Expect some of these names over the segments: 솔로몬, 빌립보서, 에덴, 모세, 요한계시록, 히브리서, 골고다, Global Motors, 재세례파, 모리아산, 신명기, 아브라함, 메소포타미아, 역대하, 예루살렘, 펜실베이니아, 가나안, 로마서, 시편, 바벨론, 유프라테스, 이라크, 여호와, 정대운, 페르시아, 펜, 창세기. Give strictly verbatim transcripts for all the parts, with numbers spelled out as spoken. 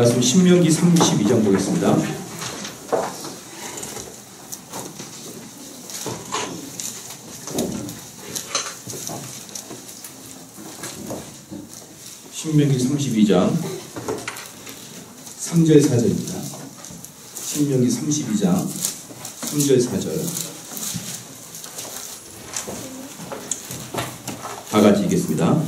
말씀 신명기 삼십이 장 보겠습니다. 신명기 삼십이 장 삼 절 사 절입니다. 신명기 삼십이 장 삼 절 사 절 다같이 읽겠습니다.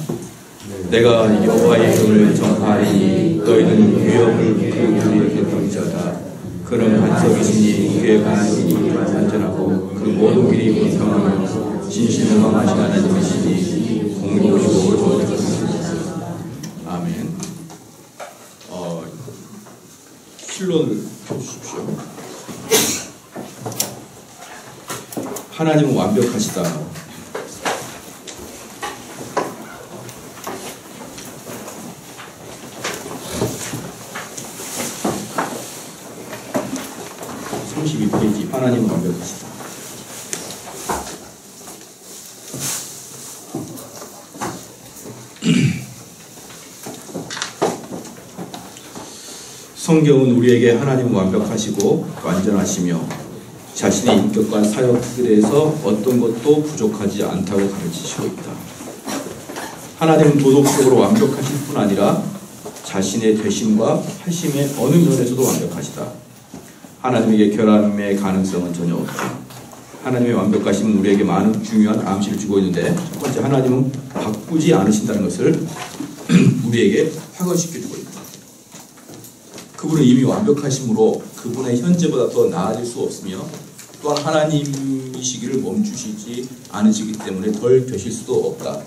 내가 여호와의 이름을 정하리니 너희는 위협을 그 우리에게 던지어다. 그런 간섭이시니 그의 간섭이 완전하고 그 모든 길이 공평하며 진실은 험하지 않은 것이니 공의로우시고 좋으셨습니다. 아멘. 어, 실론을 펴주십시오. 하나님은 완벽하시다. 삼십이 페이지 하나님은 완벽하시다. 성경은 우리에게 하나님은 완벽하시고 완전하시며 자신의 인격과 사역에 대해서 어떤 것도 부족하지 않다고 가르치시고 있다. 하나님은 도덕적으로 완벽하실 뿐 아니라 자신의 되심과 하심의 어느 면에서도 완벽하시다. 하나님에게 결함의 가능성은 전혀 없다. 하나님의 완벽하심은 우리에게 많은 중요한 암시를 주고 있는데 첫 번째, 하나님은 바꾸지 않으신다는 것을 우리에게 확언시켜주고 있다. 그분은 이미 완벽하심으로 그분의 현재보다 더 나아질 수 없으며 또한 하나님이시기를 멈추시지 않으시기 때문에 덜 되실 수도 없다.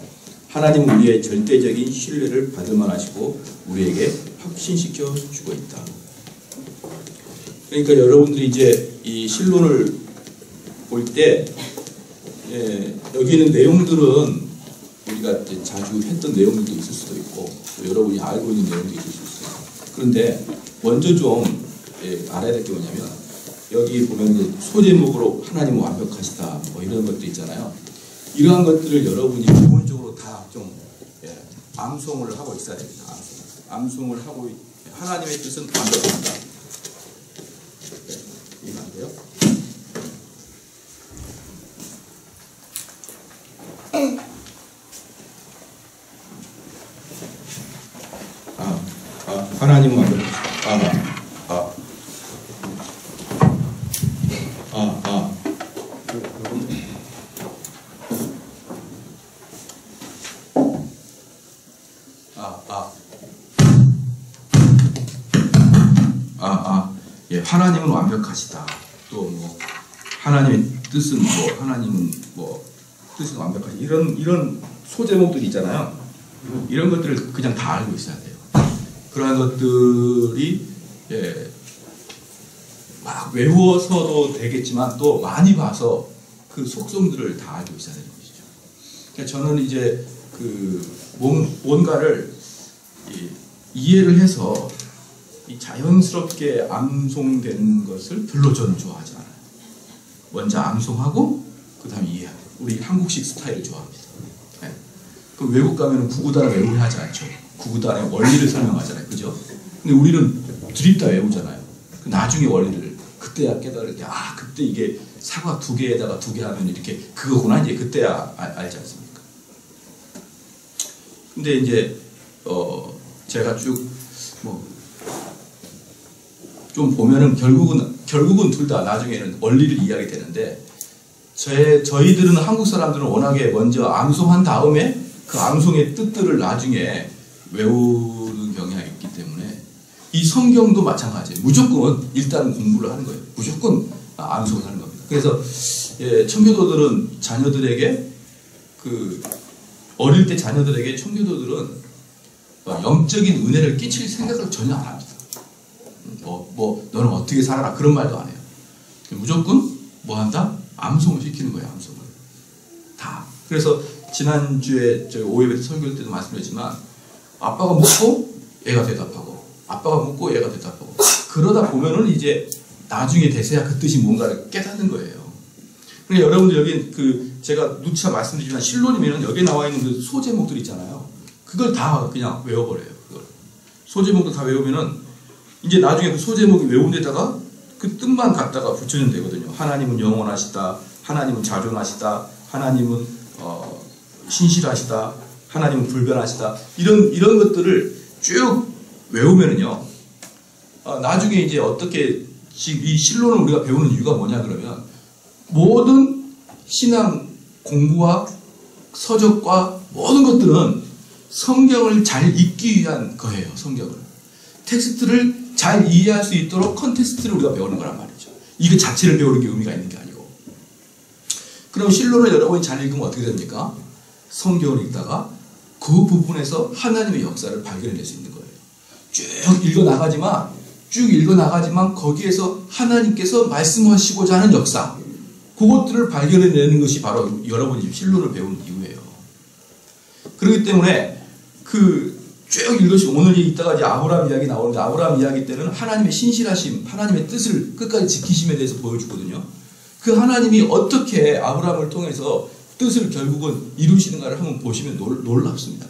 하나님은 우리의 절대적인 신뢰를 받을만 하시고 우리에게 확신시켜 주고 있다. 그러니까 여러분들이 이제 이 신론을 볼 때, 예, 여기 있는 내용들은 우리가 이제 자주 했던 내용들도 있을 수도 있고 또 여러분이 알고 있는 내용도 있을 수 있어요. 그런데 먼저 좀 예, 알아야 될 게 뭐냐면 여기 보면 소제목으로 하나님은 완벽하시다 뭐 이런 것도 있잖아요. 이러한 것들을 여러분이 기본적으로 다 좀 예, 암송을 하고 있어야 됩니다. 암송. 암송을 하고 하나님의 뜻은 완벽합니다. 아, 아, 하나님은 완벽하시다. 아, 아, 아, 아. 아, 아. 아, 아. 예, 하나님은 완벽하시다. 또 뭐 하나님의 뜻은 뭐 하나님은 뭐 뜻은 완벽하시다. 이런 이런 소제목들이 있잖아요. 이런 것들을 그냥 다 알고 있어야 돼요. 그러한 것들이 예, 막 외워서도 되겠지만 또 많이 봐서 그 속성들을 다 알고 있어야 되는 것이죠. 그러니까 저는 이제 그 뭔가를 예, 이해를 해서 이 자연스럽게 암송되는 것을 별로 저는 좋아하지 않아요. 먼저 암송하고 그 다음에 이해하고. 우리 한국식 스타일을 좋아합니다. 네. 그럼 외국 가면 구구단을 외우려 하지 않죠. 구구단의 원리를 설명하잖아요. 그죠? 근데 우리는 드립다 외우잖아요. 나중에 원리를 그때야 깨달을 때, 아, 그때 이게 사과 두 개에다가 두 개 하면 이렇게 그거구나. 이제 그때야 아, 알지 않습니까? 근데 이제, 어, 제가 쭉, 뭐, 좀 보면은 결국은, 결국은 둘 다 나중에는 원리를 이해하게 되는데, 제, 저희들은 한국 사람들은 워낙에 먼저 암송한 다음에 그 암송의 뜻들을 나중에 외우는 경향이 있기 때문에 이 성경도 마찬가지예요. 무조건 일단 공부를 하는 거예요. 무조건 암송을 하는 겁니다. 그래서 예, 청교도들은 자녀들에게 그 어릴 때 자녀들에게 청교도들은 영적인 은혜를 끼칠 생각을 전혀 안 합니다. 뭐, 뭐 너는 어떻게 살아라 그런 말도 안 해요. 무조건 뭐 한다? 암송을 시키는 거예요. 암송을 다. 그래서 지난주에 저희 오예배 설교할 때도 말씀드렸지만 아빠가 묻고 애가 대답하고 아빠가 묻고 애가 대답하고 그러다 보면은 이제 나중에 돼서야 그 뜻이 뭔가를 깨닫는 거예요. 그러니까 여러분들 여기 그 제가 누차 말씀드리지만 신론이면 여기 나와 있는 그 소제목들 있잖아요. 그걸 다 그냥 외워버려요. 그걸. 소제목도 다 외우면은 이제 나중에 그 소제목이 외운 데다가 그 뜻만 갖다가 붙여주면 되거든요. 하나님은 영원하시다, 하나님은 자존하시다, 하나님은 어, 신실하시다, 하나님은 불변하시다, 이런 이런 것들을 쭉 외우면은요, 어, 나중에 이제 어떻게, 지금 이 신론을 우리가 배우는 이유가 뭐냐 그러면, 모든 신앙 공부와 서적과 모든 것들은 성경을 잘 읽기 위한 거예요. 성경을, 텍스트를 잘 이해할 수 있도록 컨텍스트를 우리가 배우는 거란 말이죠. 이거 자체를 배우는 게 의미가 있는 게 아니고. 그럼 신론을 여러분이 잘 읽으면 어떻게 됩니까? 성경을 읽다가 그 부분에서 하나님의 역사를 발견해낼 수 있는 거예요. 쭉 읽어나가지만 쭉 읽어나가지만 거기에서 하나님께서 말씀하시고자 하는 역사, 그것들을 발견해내는 것이 바로 여러분이 신론을 배우는 이유예요. 그렇기 때문에 그 쭉 읽으시고, 오늘 이따가 이제 아브라함 이야기 나오는데, 아브라함 이야기 때는 하나님의 신실하심, 하나님의 뜻을 끝까지 지키심에 대해서 보여주거든요. 그 하나님이 어떻게 아브라함을 통해서 뜻을 결국은 이루시는가를 한번 보시면 놀, 놀랍습니다.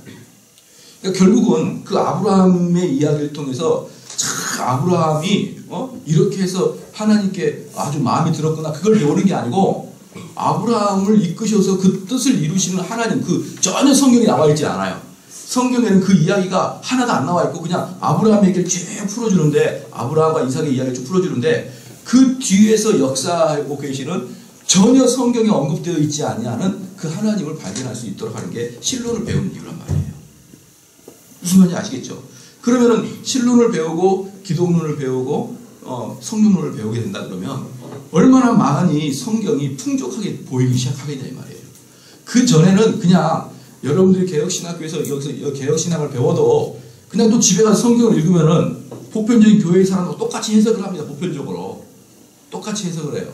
그러니까 결국은 그 아브라함의 이야기를 통해서 참 아브라함이 어? 이렇게 해서 하나님께 아주 마음에 들었구나, 그걸 배우는 게 아니고, 아브라함을 이끄셔서 그 뜻을 이루시는 하나님, 그 전혀 성경에 나와 있지 않아요. 성경에는 그 이야기가 하나도 안 나와 있고 그냥 아브라함의 얘기를 쭉 풀어주는데, 아브라함과 이삭의 이야기를 쭉 풀어주는데, 그 뒤에서 역사하고 계시는 전혀 성경에 언급되어 있지 아니하는 그 하나님을 발견할 수 있도록 하는 게 신론을 배우는 이유란 말이에요. 무슨 말인지 아시겠죠? 그러면은 신론을 배우고 기독론을 배우고 어, 성경론을 배우게 된다 그러면 얼마나 많이 성경이 풍족하게 보이기 시작하게 될 말이에요. 그 전에는 그냥 여러분들이 개혁신학교에서 여기서 개혁신학을 배워도 그냥 또 집에 가서 성경을 읽으면은 보편적인 교회의 사람과 똑같이 해석을 합니다. 보편적으로 똑같이 해석을 해요.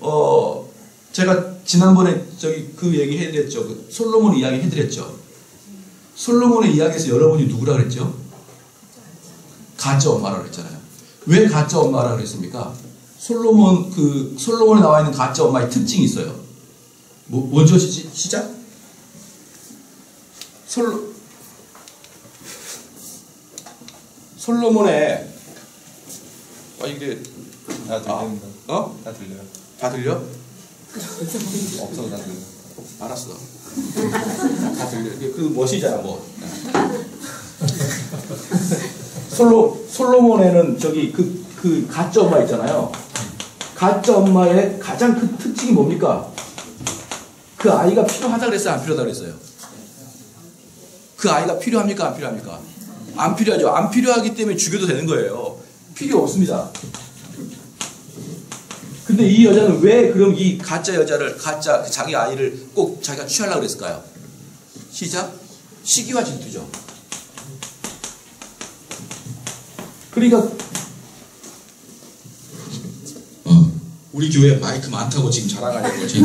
어, 제가 지난번에 저기 그 얘기 해드렸죠. 그 솔로몬 이야기 해드렸죠. 솔로몬의 이야기에서 여러분이 누구라 그랬죠? 가짜 엄마라고 그랬잖아요. 왜 가짜 엄마라고 그랬습니까? 솔로몬, 그, 솔로몬에 나와 있는 가짜 엄마의 특징이 있어요. 뭐, 먼저 시, 시작? 솔로, 솔로몬의, 아, 이게, 다 들립니다. 아, 어? 다 들려요. 다 들려? 없어, 다 들려. 알았어. 다 들려. 그 멋이잖아, 뭐. 솔로, 솔로몬에는 저기 그, 그 가짜 엄마 있잖아요. 가짜 엄마의 가장 큰 특징이 뭡니까? 그 아이가 필요하다 그랬어요, 안 필요하다 그랬어요? 그 아이가 필요합니까, 안 필요합니까? 안 필요하죠. 안 필요하기 때문에 죽여도 되는 거예요. 필요 없습니다. 근데 이 여자는 왜 그럼 이 가짜 여자를, 가짜 자기 아이를 꼭 자기가 취하려고 그랬을까요? 시작. 시기와 질투죠. 그러니까 어, 우리 교회 마이크 많다고 지금 자랑하는 거지.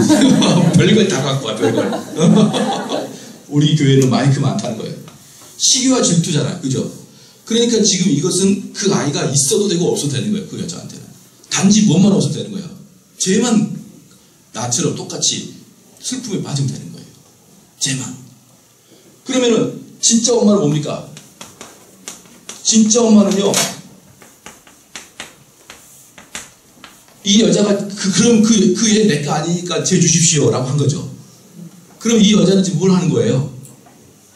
별걸 다 갖고 와, 별걸. 우리 교회는 마이크 많다는 거예요. 시기와 질투잖아요, 그죠? 그러니까 지금 이것은 그 아이가 있어도 되고 없어도 되는 거예요. 그 여자한테는 단지 무엇만 없어도 되는 거예요. 죄만 나처럼 똑같이 슬픔에 빠지면 되는 거예요. 죄만. 그러면은 진짜 엄마는 뭡니까? 진짜 엄마는요, 이 여자가 그, 그럼 그, 그 애 내 거 아니니까 죄 주십시오 라고 한 거죠. 그럼 이 여자는 지금 뭘 하는 거예요?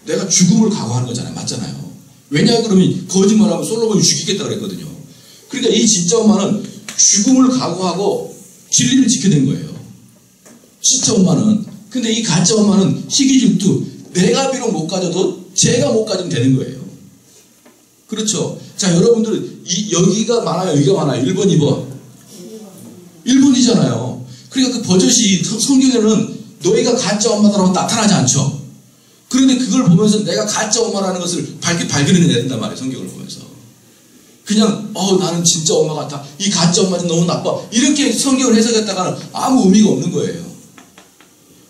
내가 죽음을 각오하는 거잖아요. 맞잖아요. 왜냐 그러면 거짓말하면 솔로몬이 죽이겠다 그랬거든요. 그러니까 이 진짜 엄마는 죽음을 각오하고 진리를 지켜낸 거예요. 진짜 엄마는. 근데 이 가짜 엄마는 시기질투, 내가 비록 못 가져도 제가 못 가지면 되는 거예요. 그렇죠? 자, 여러분들 이, 여기가 많아요, 여기가 많아요. 일 번, 이 번. 일 번이잖아요. 그러니까 그 버젓이 성경에는 너희가 가짜 엄마라고 나타나지 않죠. 그런데 그걸 보면서 내가 가짜 엄마라는 것을 발견해내야 된단 말이에요. 성경을 보면서. 그냥 어 나는 진짜 엄마 같아, 이 가짜 엄마는 너무 나빠, 이렇게 성경을 해석했다가는 아무 의미가 없는 거예요.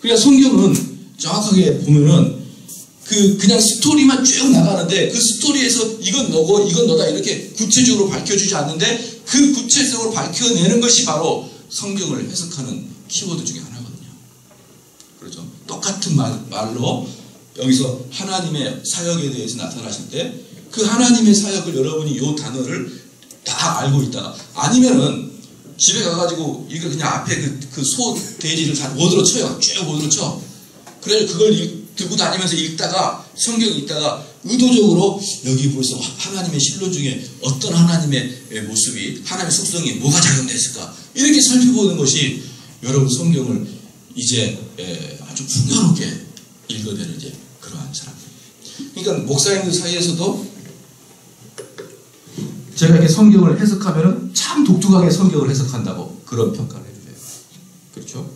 그러니까 성경은 정확하게 보면은 그 그냥 스토리만 쭉 나가는데, 그 스토리에서 이건 너고 이건 너다 이렇게 구체적으로 밝혀주지 않는데, 그 구체적으로 밝혀내는 것이 바로 성경을 해석하는 키워드 중에 하나거든요. 그렇죠? 똑같은 말, 말로 여기서 하나님의 사역에 대해서 나타나실 때, 그 하나님의 사역을 여러분이 이 단어를 다 알고 있다. 아니면은 집에 가가지고 이거 그냥 앞에 그, 그 소 돼지를 다 워드로 쳐요. 쭉 워드로 쳐. 그래 그걸 읽, 들고 다니면서 읽다가 성경 읽다가 의도적으로 여기 벌써 하나님의 신론 중에 어떤 하나님의 모습이, 하나님의 속성이 뭐가 작용됐을까, 이렇게 살펴보는 것이 여러분 성경을 이제 아주 풍요롭게 읽어내는 이제 그러한 사람. 그러니까 목사님들 사이에서도 제가 이렇게 성경을 해석하면 참 독특하게 성경을 해석한다고 그런 평가를 해주세요. 그렇죠?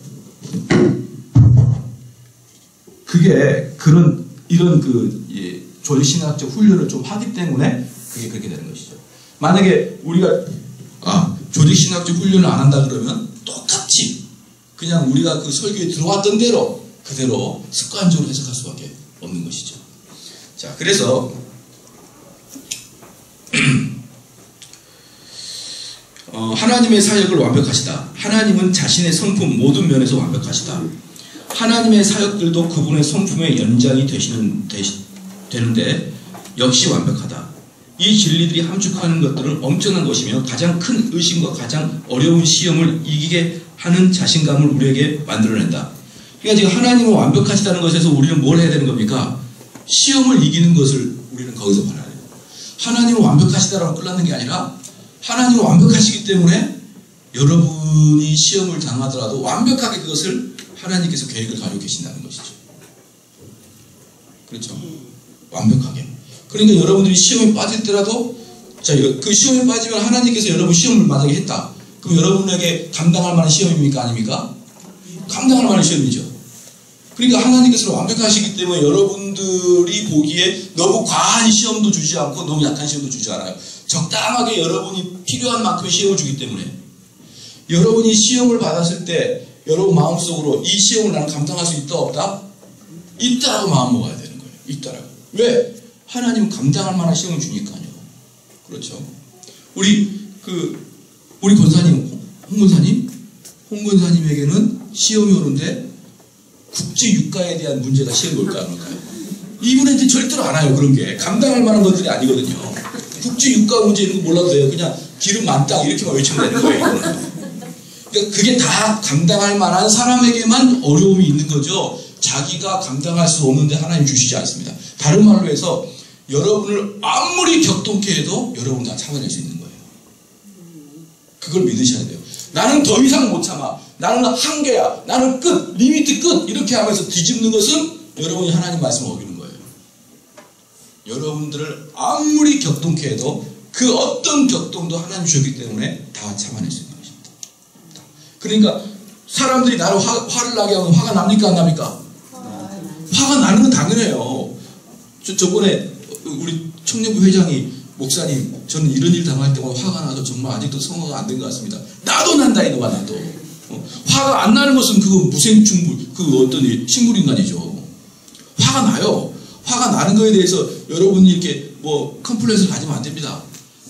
그게 그런 이런 그 예, 존신학적 훈련을 좀 하기 때문에 그게 그렇게 되는 것이죠. 만약에 우리가 아 조직신학적 훈련을 안 한다 그러면 똑같이 그냥 우리가 그 설교에 들어왔던 대로 그대로 습관적으로 해석할 수밖에 없는 것이죠. 자, 그래서 어, 하나님의 사역을 완벽하시다. 하나님은 자신의 성품 모든 면에서 완벽하시다. 하나님의 사역들도 그분의 성품의 연장이 되시는, 되시, 되는데 역시 완벽하다. 이 진리들이 함축하는 것들은 엄청난 것이며 가장 큰 의심과 가장 어려운 시험을 이기게 하는 자신감을 우리에게 만들어낸다. 그러니까 지금 하나님은 완벽하시다는 것에서 우리는 뭘 해야 되는 겁니까? 시험을 이기는 것을 우리는 거기서 봐야 돼요. 하나님은 완벽하시다라고 끝나는 게 아니라 하나님은 완벽하시기 때문에 여러분이 시험을 당하더라도 완벽하게 그것을 하나님께서 계획을 가지고 계신다는 것이죠. 그렇죠? 완벽하게. 그러니까 여러분들이 시험에 빠질 때라도, 자, 그 시험에 빠지면 하나님께서 여러분 시험을 만약에 했다. 그럼 여러분에게 감당할 만한 시험입니까? 아닙니까? 감당할 만한 시험이죠. 그러니까 하나님께서 완벽하시기 때문에 여러분들이 보기에 너무 과한 시험도 주지 않고 너무 약한 시험도 주지 않아요. 적당하게 여러분이 필요한 만큼의 시험을 주기 때문에 여러분이 시험을 받았을 때 여러분 마음속으로 이 시험을 나는 감당할 수 있다 없다? 있다라고 마음 먹어야 되는 거예요. 있다라고. 왜? 하나님은 감당할 만한 시험을 주니까요. 그렇죠. 우리 그 우리 권사님, 홍 권사님, 홍 권사님에게는 시험이 오는데 국제 유가에 대한 문제가 시험이 올까 안 올까요? 이분한테 절대로 안 와요. 그런 게 감당할 만한 것들이 아니거든요. 국제 유가 문제 이런 거 몰라도 돼요. 그냥 기름 만땅 이렇게만 외치면 되는 거예요. 그러니까 그게 다 감당할 만한 사람에게만 어려움이 있는 거죠. 자기가 감당할 수 없는데 하나님 주시지 않습니다. 다른 말로 해서 여러분을 아무리 격동케 해도 여러분 다 참아낼 수 있는 거예요. 그걸 믿으셔야 돼요. 나는 더 이상 못 참아. 나는 한계야. 나는 끝. 리미트 끝. 이렇게 하면서 뒤집는 것은 여러분이 하나님 말씀을 어기는 거예요. 여러분들을 아무리 격동케 해도 그 어떤 격동도 하나님 주셨기 때문에 다 참아낼 수 있는 것입니다. 그러니까 사람들이 나를 화, 화를 나게 하면 화가 납니까? 안 납니까? 화가 나는 건 당연해요. 저, 저번에 우리 청년부 회장이 목사님 저는 이런 일 당할 때마다 화가 나서 정말 아직도 성화가 안 된 것 같습니다. 나도 난다 이놈아 나도. 어? 화가 안 나는 것은 그거 무생충물 그 어떤 식물인간이죠. 화가 나요. 화가 나는 거에 대해서 여러분이 이렇게 뭐 컴플렉스를 가지면 안 됩니다.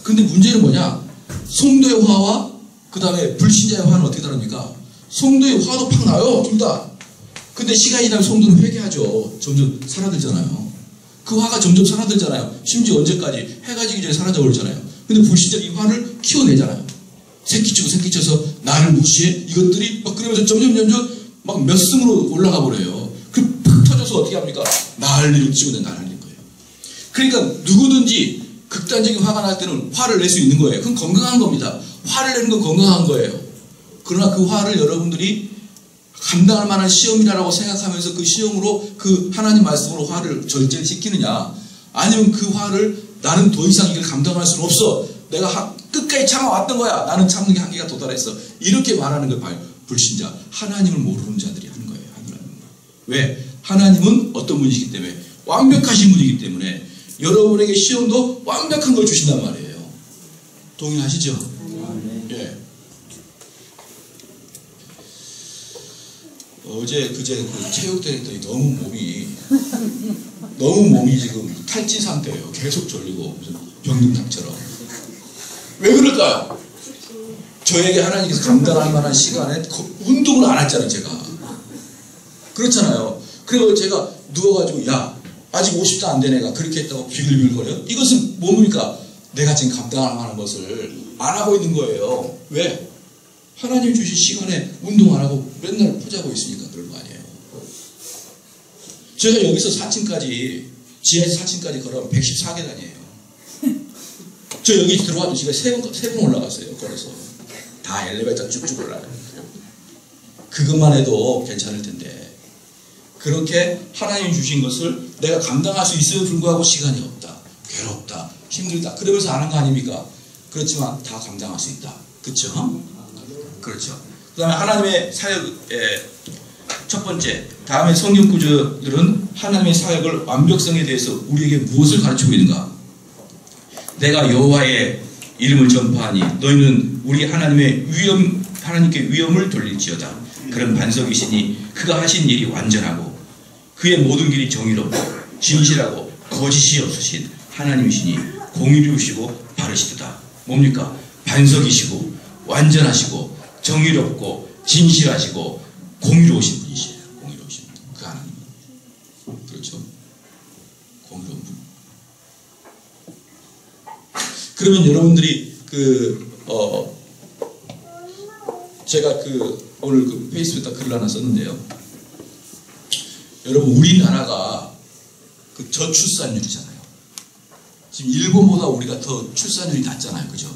근데 문제는 뭐냐? 성도의 화와 그 다음에 불신자의 화는 어떻게 다릅니까? 성도의 화도 팍 나요. 둘 다. 근데 시간이 나면 성도는 회개하죠. 점점 사라들잖아요. 그 화가 점점 사라들잖아요. 심지어 언제까지? 해가 지기 전에 사라져버리잖아요. 근데 불신자 이 화를 키워내잖아요. 새끼치고 새끼쳐서 나를 무시해 이것들이 막 그러면서 점점 점점 막 몇 승으로 올라가 버려요. 그럼 팍 터져서 어떻게 합니까? 난리를 치고 난리일 거예요. 그러니까 누구든지 극단적인 화가 날 때는 화를 낼 수 있는 거예요. 그건 건강한 겁니다. 화를 내는 건 건강한 거예요. 그러나 그 화를 여러분들이 감당할 만한 시험이라고 생각하면서 그 시험으로 그 하나님 말씀으로 화를 절제시키느냐, 아니면 그 화를 나는 더 이상 이걸 감당할 수는 없어, 내가 하, 끝까지 참아왔던 거야, 나는 참는 게 한계가 도달했어, 이렇게 말하는 걸 봐요. 불신자, 하나님을 모르는 자들이 하는 거예요. 왜? 하나님은 어떤 분이시기 때문에, 완벽하신 분이기 때문에 여러분에게 시험도 완벽한 걸 주신단 말이에요. 동의하시죠? 예. 어제 그제 그 체육대회 했더니 너무 몸이 너무 몸이 지금 탈진 상태예요. 계속 졸리고 무슨 병든닭처럼. 왜 그럴까요? 저에게 하나님께서 감당할 만한 시간에 운동을 안 했잖아요. 제가 그렇잖아요. 그리고 제가 누워가지고 야 아직 오십도 안 된 애가 그렇게 했다고 비글비글거려요. 이것은 뭡니까? 내가 지금 감당할 만한 것을 안 하고 있는 거예요. 왜? 하나님 주신 시간에 운동 안 하고 맨날 포자고 있으니까 그럴 거 아니에요. 제가 여기서 사 층까지, 지하에서 사 층까지 걸어가면 백십사 계단이에요. 저 여기 들어와도 제가 세 번, 세 번 올라갔어요. 걸어서. 다 엘리베이터 쭉쭉 올라가요. 그것만 해도 괜찮을 텐데. 그렇게 하나님 주신 것을 내가 감당할 수 있음에도 불구하고 시간이 없다. 괴롭다. 힘들다. 그러면서 안 한 거 아닙니까? 그렇지만 다 감당할 수 있다. 그렇죠? 그렇죠. 그 다음에 하나님의 사역의 첫 번째, 다음에 성경 구절들은 하나님의 사역을 완벽성에 대해서 우리에게 무엇을 가르치고 있는가? 내가 여호와의 이름을 전파하니 너희는 우리 하나님의 위엄, 하나님께 위엄을 돌릴지어다. 그런 반석이시니 그가 하신 일이 완전하고 그의 모든 길이 정의롭고 진실하고 거짓이 없으신 하나님이시니 공의로우시고 바르시도다. 뭡니까? 반석이시고 완전하시고 정의롭고 진실하시고 공의로우신 분이시에요. 공의로우신 분. 그 하나님. 그렇죠? 공의로운 분. 그러면 여러분들이 그 어 제가 그 오늘 그 페이스북에다 글을 하나 썼는데요. 여러분 우리나라가 그 저출산율이잖아요. 지금 일본보다 우리가 더 출산율이 낮잖아요. 그죠?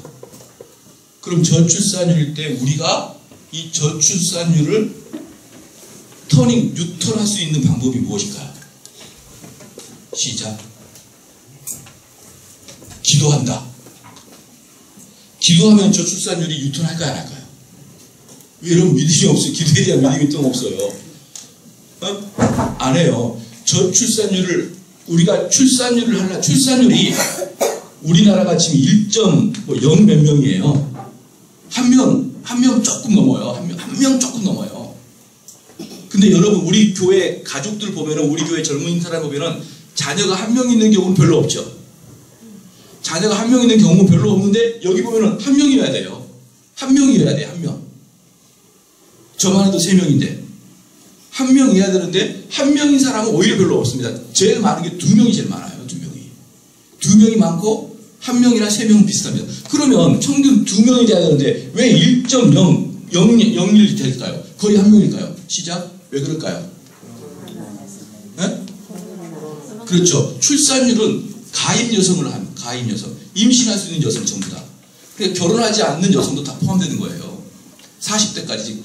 그럼 저출산율일 때 우리가 이 저출산율을 터닝, 뉴턴할 수 있는 방법이 무엇일까요? 시작. 기도한다. 기도하면 저출산율이 뉴턴할까요? 안 할까요? 왜 이런 믿음이 없어요? 기도에 대한 믿음이 또 없어요. 어? 안 해요. 저출산율을 우리가 출산율을 하려, 출산율이 우리나라가 지금 일 점 영 몇 명이에요. 한 명, 한 명 조금 넘어요. 한 명, 한 명 조금 넘어요. 근데 여러분, 우리 교회 가족들 보면은, 우리 교회 젊은 사람 보면은, 자녀가 한 명 있는 경우는 별로 없죠. 자녀가 한 명 있는 경우는 별로 없는데, 여기 보면은 한 명이어야 돼요. 한 명이어야 돼, 한 명. 저만 해도 세 명인데. 한 명이어야 되는데 한 명인 사람은 오히려 별로 없습니다. 제일 많은 게 두 명이 제일 많아요. 두 명이. 두 명이 많고 한 명이나 세 명은 비슷합니다. 그러면 평균 두 명이 돼야 되는데 왜 일 점 영일이 될까요? 거의 한 명일까요? 시작. 왜 그럴까요? 네? 그렇죠. 출산율은 가임 여성을 한 가임 여성. 임신할 수 있는 여성 전부 다. 그러니까 결혼하지 않는 여성도 다 포함되는 거예요. 사십 대까지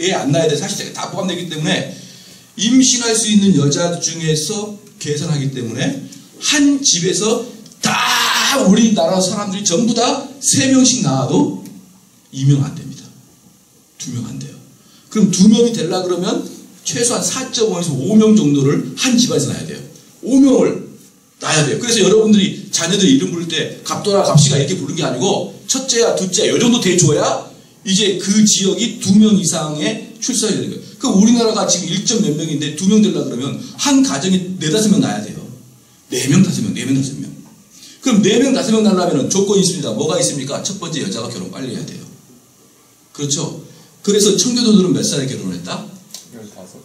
애 안 낳아야 돼. 사십 대까지 다 포함되기 때문에 임신할 수 있는 여자 중에서 계산하기 때문에 한 집에서 다 우리나라 사람들이 전부 다 세 명씩 낳아도 두 명 안 됩니다. 두 명 안 돼요. 그럼 두 명이 되려 그러면 최소한 사 점 오에서 오 명 정도를 한 집안에서 낳아야 돼요. 오 명을 낳아야 돼요. 그래서 여러분들이 자녀들 이름 부를 때 갑돌아 갑시가 이렇게 부르는 게 아니고 첫째야 둘째야 이 정도 돼줘야 이제 그 지역이 두 명 이상의 출산율이 되는 거예요. 그럼 우리나라가 지금 일 점 몇 명인데 두 명 되려고 그러면 한 가정에 네다섯 명 낳아야 돼요. 네 명, 다섯 명, 네 명, 다섯 명. 그럼 네 명, 다섯 명 낳으려면 조건이 있습니다. 뭐가 있습니까? 첫 번째 여자가 결혼 빨리 해야 돼요. 그렇죠? 그래서 청교도들은 몇 살에 결혼했다? 열다섯.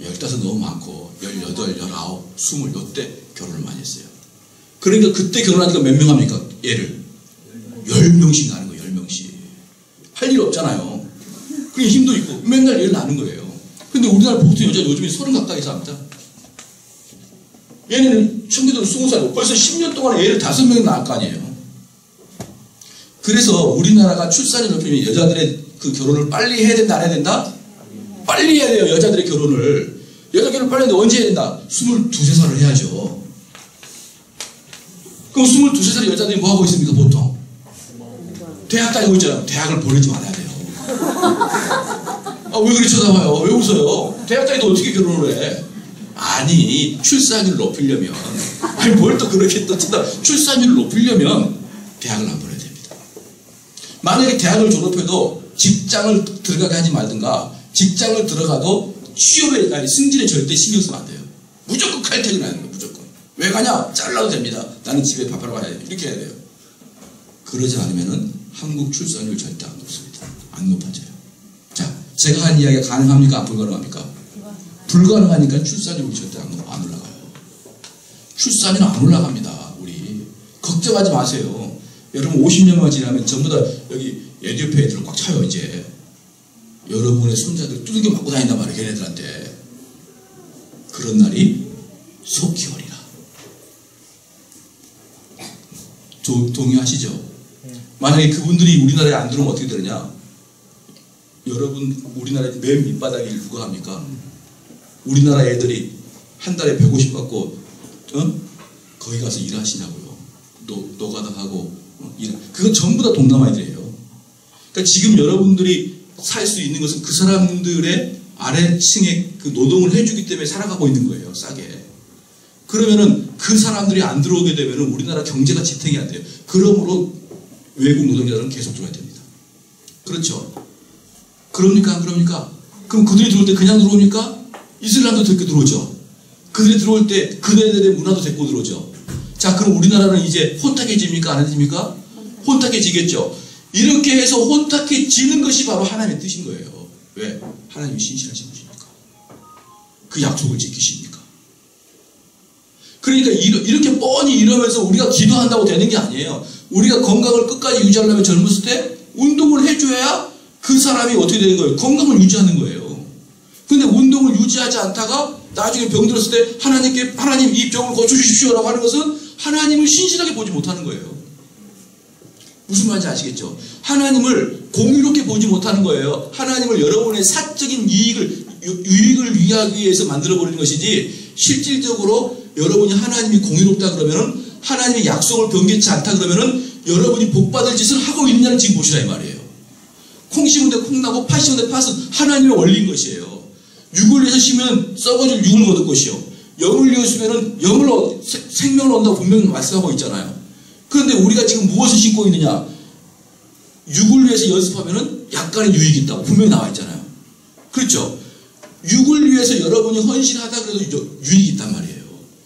열다섯 너무 많고 열여덟, 열아홉, 이십 요때 결혼을 많이 했어요. 그러니까 그때 결혼하니까 몇 명 합니까? 얘를. 열 명씩 낳는 거예요. 열 명씩. 할 일 없잖아요. 그게 힘도 있고 맨날 얘를 낳는 거예요. 근데 우리나라 보통 여자 요즘에 서른 가까이 삽니다. 얘네는 청교도는 스무 살이고 벌써 십 년 동안 얘를 다섯 명 낳을 거 아니에요. 그래서 우리나라가 출산율 높이면 여자들의 그 결혼을 빨리 해야 된다, 안 해야 된다? 빨리 해야 돼요. 여자들의 결혼을. 여자 결혼 빨리 해야 언제 해야 된다? 스물두 세 살을 해야죠. 그럼 스물두 세 살의 여자들이 뭐 하고 있습니까, 보통? 대학 다니고 있잖아요. 대학을 보내지 말아야 돼요. 아, 왜 그렇게 쳐다봐요? 왜 웃어요? 대학 다니도 어떻게 결혼을 해? 아니, 출산율을 높이려면, 아니, 뭘 또 그렇게 또 쳐다, 출산율을 높이려면 대학을 안 보내야 됩니다. 만약에 대학을 졸업해도 직장을 들어가게 하지 말든가, 직장을 들어가도 취업에, 아니, 승진에 절대 신경 쓰면 안 돼요. 무조건 칼퇴근해야 돼요, 무조건. 왜 가냐? 잘라도 됩니다. 나는 집에 밥하러 가야 돼요. 이렇게 해야 돼요. 그러지 않으면은 한국 출산율 절대 안 높습니다. 안 높아져요. 자, 제가 한 이야기가 가능합니까? 불가능합니까? 불가능하니까 출산율 절대 안, 안 올라가요. 출산율 안 올라갑니다. 우리 걱정하지 마세요. 여러분 오십 년만 지나면 전부 다 여기 에디오피아 애들 꽉 차요. 이제 여러분의 손자들 두들겨 맞고 다닌단 말이에요. 걔네들한테. 그런 날이 속히 오리라. 동의하시죠? 만약에 그분들이 우리나라에 안 들어오면 어떻게 되느냐? 여러분 우리나라의 맨 밑바닥이 누가 합니까? 우리나라 애들이 한 달에 백오십 받고 어? 거기 가서 일하시냐고요. 노, 노가다 하고 어? 일. 그건 전부 다 동남아 애들이에요. 그러니까 지금 여러분들이 살 수 있는 것은 그 사람들의 아래층에 그 노동을 해주기 때문에 살아가고 있는 거예요. 싸게. 그러면은 그 사람들이 안 들어오게 되면은 우리나라 경제가 지탱이 안 돼요. 그러므로 외국 노동자들은 계속 들어야 됩니다. 그렇죠? 그럽니까? 안 그럽니까? 그럼 그들이 들어올 때 그냥 들어옵니까? 이슬람도 데리고 들어오죠. 그들이 들어올 때 그들의 문화도 데리고 들어오죠. 자, 그럼 우리나라는 이제 혼탁해집니까? 안 해집니까? 혼탁해지겠죠. 이렇게 해서 혼탁해지는 것이 바로 하나님의 뜻인 거예요. 왜? 하나님이 신실하신 분이십니까? 그 약속을 지키십니까? 그러니까 이렇게 뻔히 이러면서 우리가 기도한다고 되는 게 아니에요. 우리가 건강을 끝까지 유지하려면 젊었을 때 운동을 해줘야 그 사람이 어떻게 되는 거예요? 건강을 유지하는 거예요. 근데 운동을 유지하지 않다가 나중에 병들었을 때 하나님께 하나님 이 병을 고쳐주십시오 라고 하는 것은 하나님을 신실하게 보지 못하는 거예요. 무슨 말인지 아시겠죠? 하나님을 공의롭게 보지 못하는 거예요. 하나님을 여러분의 사적인 이익을 유익을 위하기 위해서 만들어버리는 것이지 실질적으로 여러분이 하나님이 공의롭다 그러면은 하나님의 약속을 변개치 않다 그러면은 여러분이 복받을 짓을 하고 있느냐는 지금 보시라 이 말이에요. 콩 심은 데 콩 나고 팥 심은 데 팥은 하나님의 원리인 것이에요. 육을 위해서 심으면 썩어질 육을 얻을 것이요. 영을 위해서 심으면 영을 얻, 생명을 얻는다고 분명히 말씀하고 있잖아요. 그런데 우리가 지금 무엇을 심고 있느냐? 육을 위해서 연습하면은 약간의 유익이 있다고 분명히 나와 있잖아요. 그렇죠? 육을 위해서 여러분이 헌신하다 그래도 유익이 있단 말이에요.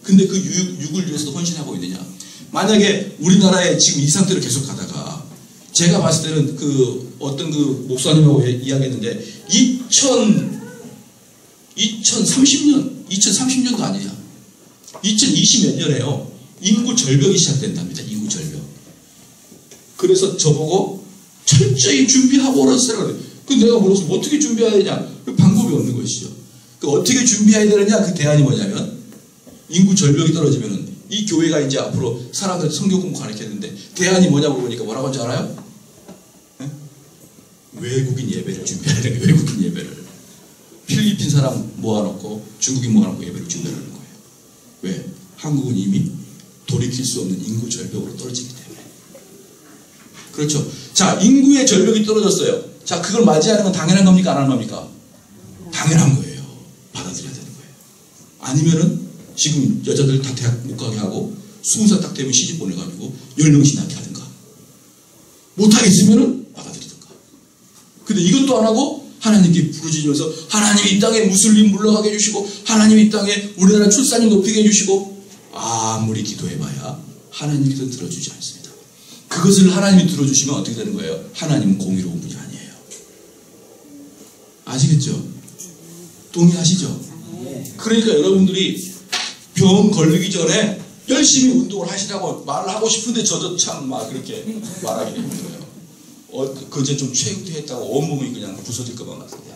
근데 그 육, 육을 위해서도 헌신하고 있느냐? 만약에 우리나라에 지금 이 상태로 계속 가다가 제가 봤을 때는 그 어떤 그 목사님하고 이야기했는데 이천, 이천삼십 년, 이천삼십 년도 아니냐? 이천이십 몇 년에요. 인구 절벽이 시작된답니다. 인구 절벽. 그래서 저보고 철저히 준비하고 오라고 생각을 해요. 근데 내가 물어서 어떻게 준비해야 되냐? 방법이 없는 것이죠. 그 어떻게 준비해야 되느냐? 그 대안이 뭐냐면 인구 절벽이 떨어지면은 이 교회가 이제 앞으로 사람들 성경 공부 가르치는데 대안이 뭐냐고 보니까 뭐라고 하는지 알아요? 네? 외국인 예배를 준비해야 되는 거예요. 외국인 예배를. 필리핀 사람 모아놓고 중국인 모아놓고 예배를 준비하는 거예요. 왜? 한국은 이미 돌이킬 수 없는 인구 절벽으로 떨어지기 때문에. 그렇죠. 자, 인구의 절벽이 떨어졌어요. 자, 그걸 맞이하는 건 당연한 겁니까? 안 하는 겁니까? 당연한 거예요. 받아들여야 되는 거예요. 아니면은 지금 여자들 다 대학 못 가게 하고 스무 살 딱 되면 시집 보내가지고 연령신 낳게 하든가 못하겠으면은 받아들이든가. 근데 이것도 안 하고 하나님께 부르짖으면서 하나님 이 땅에 무슬림 물러가게 해주시고 하나님 이 땅에 우리나라 출산율 높이게 해주시고 아무리 기도해봐야 하나님께서 들어주지 않습니다. 그것을 하나님이 들어주시면 어떻게 되는 거예요? 하나님은 공의로운 분이 아니에요. 아시겠죠? 동의하시죠? 그러니까 여러분들이 병 걸리기 전에 열심히 운동을 하시라고 말을 하고 싶은데 저도 참 막 그렇게 말하게 되는 거예요. 어, 그제 좀 체육대회했다고 온몸이 그냥 부서질 것만 같은데.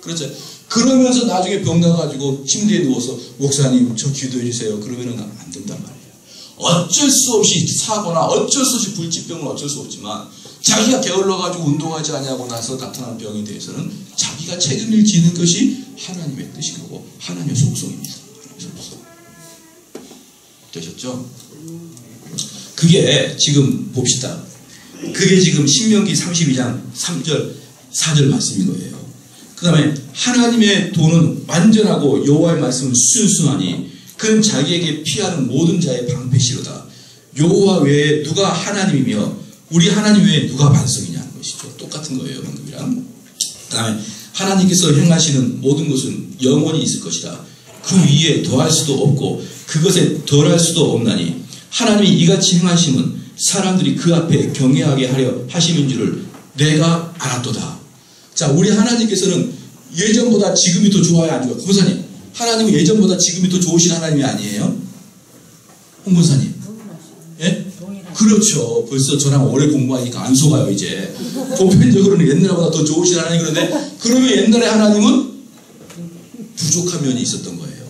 그렇죠. 그러면서 나중에 병 나가지고 침대에 누워서 목사님 저 기도해 주세요. 그러면은 안 된단 말이에요. 어쩔 수 없이 사거나 어쩔 수 없이 불치병은 어쩔 수 없지만 자기가 게을러가지고 운동하지 않냐고 나서 나타난 병에 대해서는 자기가 책임을 지는 것이 하나님의 뜻이고 하나님의 속성입니다. 하나님의 속성. 되셨죠? 그게 지금 봅시다. 그게 지금 신명기 삼십이 장 삼 절 사 절 말씀인 거예요. 그 다음에 하나님의 도는 완전하고 여호와의 말씀은 순순하니 그는 자기에게 피하는 모든 자의 방패시로다. 여호와 외에 누가 하나님이며 우리 하나님 외에 누가 반석이냐 하는 것이죠. 똑같은 거예요. 방금이랑. 그 다음에 하나님께서 행하시는 모든 것은 영원히 있을 것이다. 그 위에 더할 수도 없고 그것에 덜할 수도 없나니 하나님이 이같이 행하심은 사람들이 그 앞에 경외하게 하려 하시는 줄을 내가 알았도다. 자, 우리 하나님께서는 예전보다 지금이 더 좋아야 안 좋아요? 권사님, 하나님은 예전보다 지금이 더 좋으신 하나님이 아니에요? 홍 권사님, 예? 그렇죠. 벌써 저랑 오래 공부하니까 안 속아요, 이제. 보편적으로는 옛날보다 더 좋으신 하나님. 그런데 그러면 옛날에 하나님은 부족한 면이 있었던 거예요.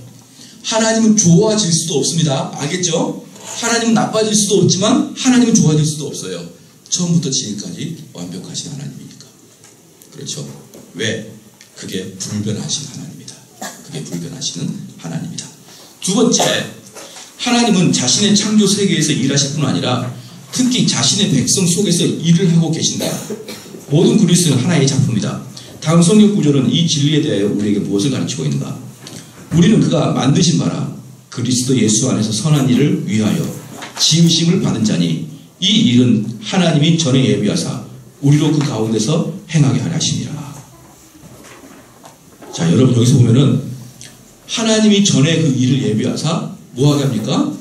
하나님은 좋아질 수도 없습니다. 알겠죠? 하나님은 나빠질 수도 없지만 하나님은 좋아질 수도 없어요. 처음부터 지금까지 완벽하신 하나님이니까. 그렇죠? 왜? 그게 불변하신 하나님이다. 그게 불변하시는 하나님이다. 두 번째, 하나님은 자신의 창조 세계에서 일하실 뿐 아니라 특히 자신의 백성 속에서 일을 하고 계신다. 모든 그리스는 하나의 작품이다. 다음 성경 구절은 이 진리에 대해 우리에게 무엇을 가르치고 있는가? 우리는 그가 만드신 바라 그리스도 예수 안에서 선한 일을 위하여 지으심을 받은 자니 이 일은 하나님이 전에 예비하사 우리로 그 가운데서 행하게 하려 하심이라. 자, 여러분 여기서 보면은 하나님이 전에 그 일을 예비하사 뭐하게 합니까?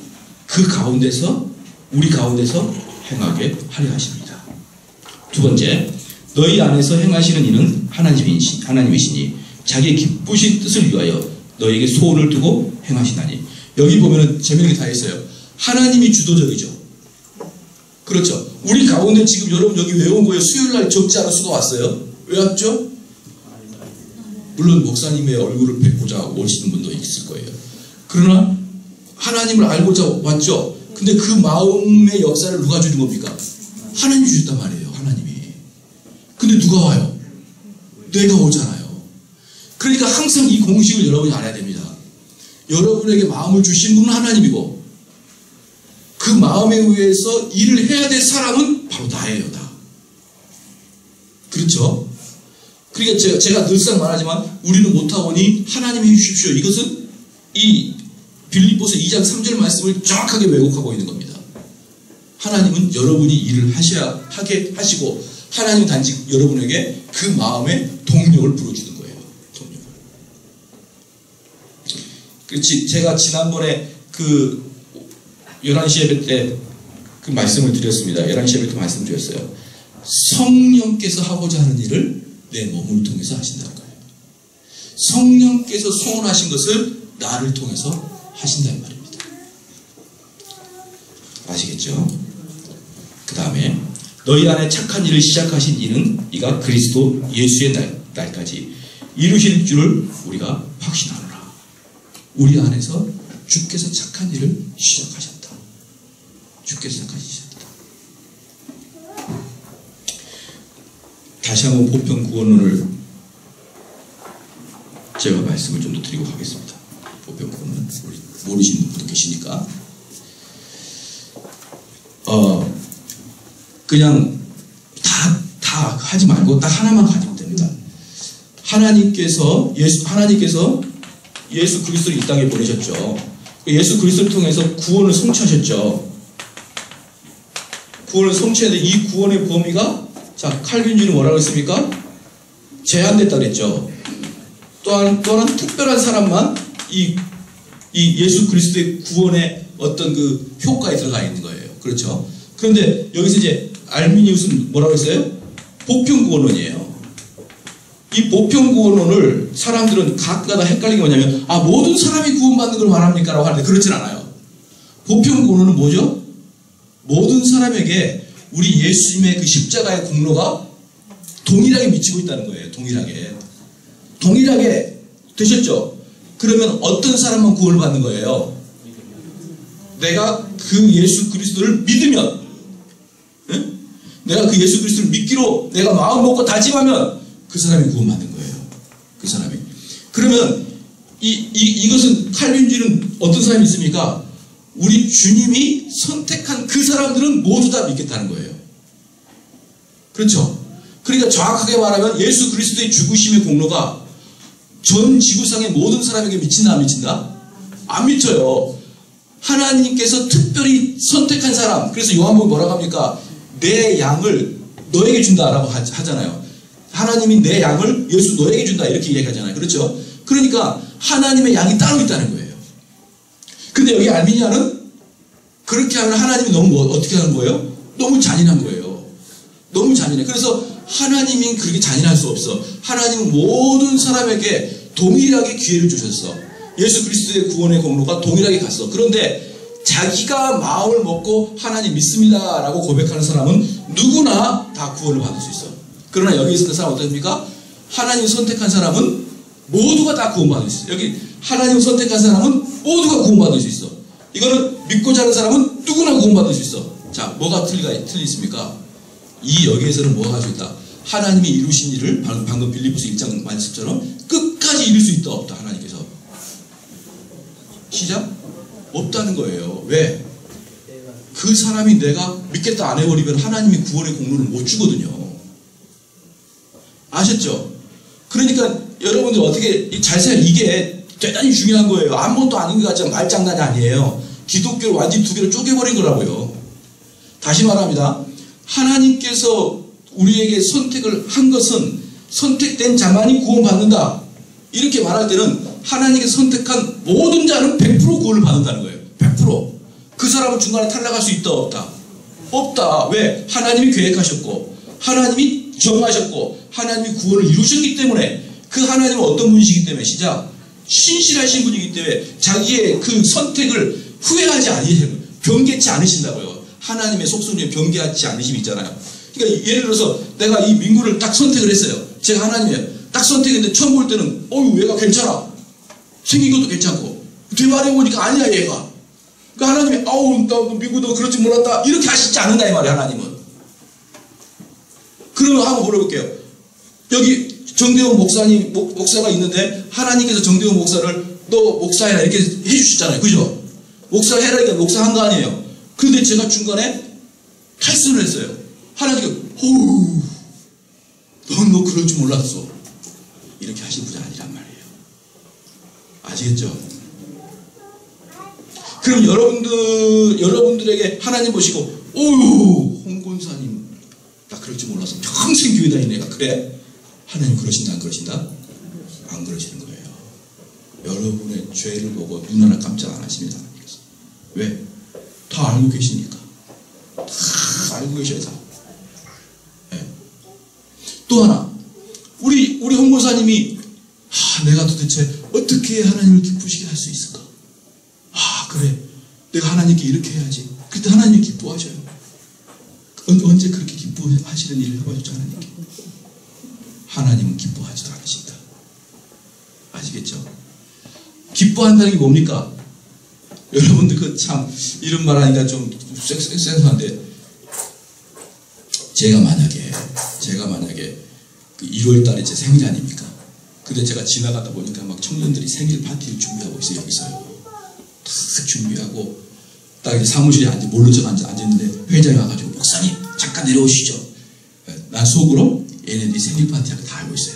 그 가운데서, 우리 가운데서 행하게 하려 하십니다. 두 번째, 너희 안에서 행하시는 이는 하나님이시, 하나님이시니 자기의 기쁘신 뜻을 위하여 너에게 소원을 두고 행하시나니. 여기 보면은 재밌는 게 다 있어요. 하나님이 주도적이죠. 그렇죠. 우리 가운데 지금 여러분 여기 외운 거예요. 수요일날 적지 않은 수가 왔어요. 왜 왔죠? 물론 목사님의 얼굴을 뵙고자 오시는 분도 있을 거예요. 그러나 하나님을 알고자 왔죠. 근데 그 마음의 역사를 누가 주는 겁니까? 하나님 주셨단 말이에요. 하나님이. 근데 누가 와요? 내가 오잖아요. 그러니까 항상 이 공식을 여러분이 알아야 됩니다. 여러분에게 마음을 주신 분은 하나님이고 그 마음에 의해서 일을 해야 될 사람은 바로 나예요. 나. 그렇죠? 그러니까 제가 늘상 말하지만 우리는 못하오니 하나님이 해주십시오. 이것은 이 빌립보서 이 장 삼 절 말씀을 정확하게 왜곡하고 있는 겁니다. 하나님은 여러분이 일을 하셔야 하게 하시고 하나님은 단지 여러분에게 그 마음의 동력을 불어주는 거예요. 동력을. 그렇지. 제가 지난번에 그 열한 시 예배 때 그 말씀을 드렸습니다. 열한 시 예배 때 말씀 드렸어요. 성령께서 하고자 하는 일을 내 몸을 통해서 하신다는 거예요. 성령께서 소원하신 것을 나를 통해서 하신다는 말입니다. 아시겠죠? 그 다음에 너희 안에 착한 일을 시작하신 이는 이가 그리스도 예수의 날, 날까지 이루실 줄을 우리가 확신하노라. 우리 안에서 주께서 착한 일을 시작하셨다. 주께서 시작하셨다. 다시 한번 보편 구원론을 제가 말씀을 좀 더 드리고 가겠습니다. 보편 구원론 모르시는 분도 계시니까. 어, 그냥 다, 다 하지 말고 딱 하나만 가지면 됩니다. 하나님께서 예수, 하나님께서 예수 그리스도를 이 땅에 보내셨죠. 예수 그리스도를 통해서 구원을 성취하셨죠. 구원을 성취했는데 이 구원의 범위가, 자, 칼빈주는 뭐라고 했습니까? 제한됐다 그랬죠. 또한, 또한 특별한 사람만 이, 이 예수 그리스도의 구원의 어떤 그 효과에 들어가 있는 거예요. 그렇죠. 그런데 여기서 이제 알미니우스는 뭐라고 했어요? 보편구원론이에요. 이 보편구원론을 사람들은 가끔가다 헷갈리게 뭐냐면, 아, 모든 사람이 구원받는 걸 말합니까? 라고 하는데 그렇진 않아요. 보편구원론은 뭐죠? 모든 사람에게 우리 예수님의 그 십자가의 공로가 동일하게 미치고 있다는 거예요. 동일하게. 동일하게 되셨죠? 그러면 어떤 사람만 구원을 받는 거예요? 내가 그 예수 그리스도를 믿으면, 응? 내가 그 예수 그리스도를 믿기로 내가 마음 먹고 다짐하면 그 사람이 구원 받는 거예요. 그 사람이. 그러면 이, 이, 이것은 칼빈주의는 어떤 사람이 있습니까? 우리 주님이 선택한 그 사람들은 모두 다 믿겠다는 거예요. 그렇죠? 그러니까 정확하게 말하면 예수 그리스도의 죽으심의 공로가 전 지구상의 모든 사람에게 미친다 안 미친다? 안 미쳐요. 하나님께서 특별히 선택한 사람. 그래서 요한복음 뭐라고 합니까? 내 양을 너에게 준다라고 하잖아요. 하나님이 내 양을 예수 너에게 준다 이렇게 이야기하잖아요. 그렇죠? 그러니까 하나님의 양이 따로 있다는 거예요. 근데 여기 알미니아는 그렇게 하면 하나님이 너무 뭐, 어떻게 하는 거예요? 너무 잔인한 거예요. 너무 잔인해. 그래서 하나님은 그렇게 잔인할 수 없어. 하나님은 모든 사람에게 동일하게 기회를 주셨어. 예수 그리스도의 구원의 공로가 동일하게 갔어. 그런데 자기가 마음을 먹고 하나님 믿습니다 라고 고백하는 사람은 누구나 다 구원을 받을 수 있어요. 그러나 여기 있는 사람 어떻습니까? 하나님 선택한 사람은 모두가 다 구원받을 수 있어요. 여기 하나님 선택한 사람은 모두가 구원받을 수 있어. 이거는 믿고자 하는 사람은 누구나 구원받을 수 있어. 자, 뭐가 틀리가, 틀리십니까? 이 여기에서는 뭐가 가지고 있다? 하나님이 이루신 일을 방금, 방금 빌립보서 일 장 말씀처럼 끝까지 이룰 수 있다 없다. 하나님께서 시작? 없다는 거예요. 왜? 그 사람이 내가 믿겠다 안 해버리면 하나님이 구원의 공로를 못 주거든요. 아셨죠? 그러니까 여러분들 어떻게 잘생각 이게 대단히 중요한 거예요. 아무것도 아닌 것 같지만 말장난이 아니에요. 기독교를 완전히 두 개로 쪼개버린 거라고요. 다시 말합니다. 하나님께서 우리에게 선택을 한 것은 선택된 자만이 구원받는다. 이렇게 말할 때는 하나님께서 선택한 모든 자는 백 퍼센트 구원을 받는다는 거예요. 백 퍼센트. 그 사람은 중간에 탈락할 수 있다 없다? 없다. 왜? 하나님이 계획하셨고 하나님이 정하셨고 하나님이 구원을 이루셨기 때문에. 그 하나님은 어떤 분이시기 때문에? 시작. 신실하신 분이기 때문에 자기의 그 선택을 후회하지 아니하고 변개치 않으신다고요. 하나님의 속성에 변개하지 않으심이 있잖아요. 그러니까 예를 들어서 내가 이 민구를 딱 선택을 했어요. 제가 하나님이에요. 딱 선택했는데 처음 볼 때는 어유 얘가 괜찮아. 생긴 것도 괜찮고 되바래 보니까 아니야 얘가. 그러니까 하나님이 아우 나 민구 너 그럴 줄 몰랐다. 이렇게 하시지 않는다 이 말이에요. 하나님은. 그러면 한번 물어볼게요. 여기 정대운 목사님, 목, 목사가 있는데 하나님께서 정대운 목사를 너 목사해라 이렇게 해주셨잖아요. 그죠? 목사해라 이렇게 목사한 거 아니에요. 근데 제가 중간에 탈수를 했어요. 하나님께서 호우 넌 너 그럴 줄 몰랐어 이렇게 하신 분이 아니란 말이에요. 아시겠죠? 그럼 여러분들, 여러분들에게 하나님 보시고 오우 홍권사님 나 그럴 줄 몰랐어 평생 교회 다닌 애가 그래? 하나님 그러신다 안 그러신다? 안 그러시는 거예요. 여러분의 죄를 보고 눈 하나 깜짝 안 하십니다. 왜? 다 알고 계시니까. 다 알고 계셔야 다. 네. 또 하나 우리 우리 홍보사님이 아, 내가 도대체 어떻게 하나님을 기쁘시게 할 수 있을까? 아 그래 내가 하나님께 이렇게 해야지. 그때 하나님 기뻐하셔요. 언제 그렇게 기뻐하시는 일을 해보셨죠 하나님께? 하나님은 기뻐하지도 않으신다. 아시겠죠? 기뻐한다는 게 뭡니까? 여러분들 그 참 이런 말 하니까 좀 쎄쎄쎄한데 제가 만약에 제가 만약에 그 일월 달에 제 생일 아닙니까? 근데 제가 지나가다 보니까 막 청년들이 생일 파티를 준비하고 있어요. 여기서요. 다 준비하고 딱 이제 사무실에 앉아 모른 척 앉아 앉았는데 회장이 와가지고 목사님 잠깐 내려오시죠. 난 속으로 얘네들이 생일 파티하고 다 알고 있어요.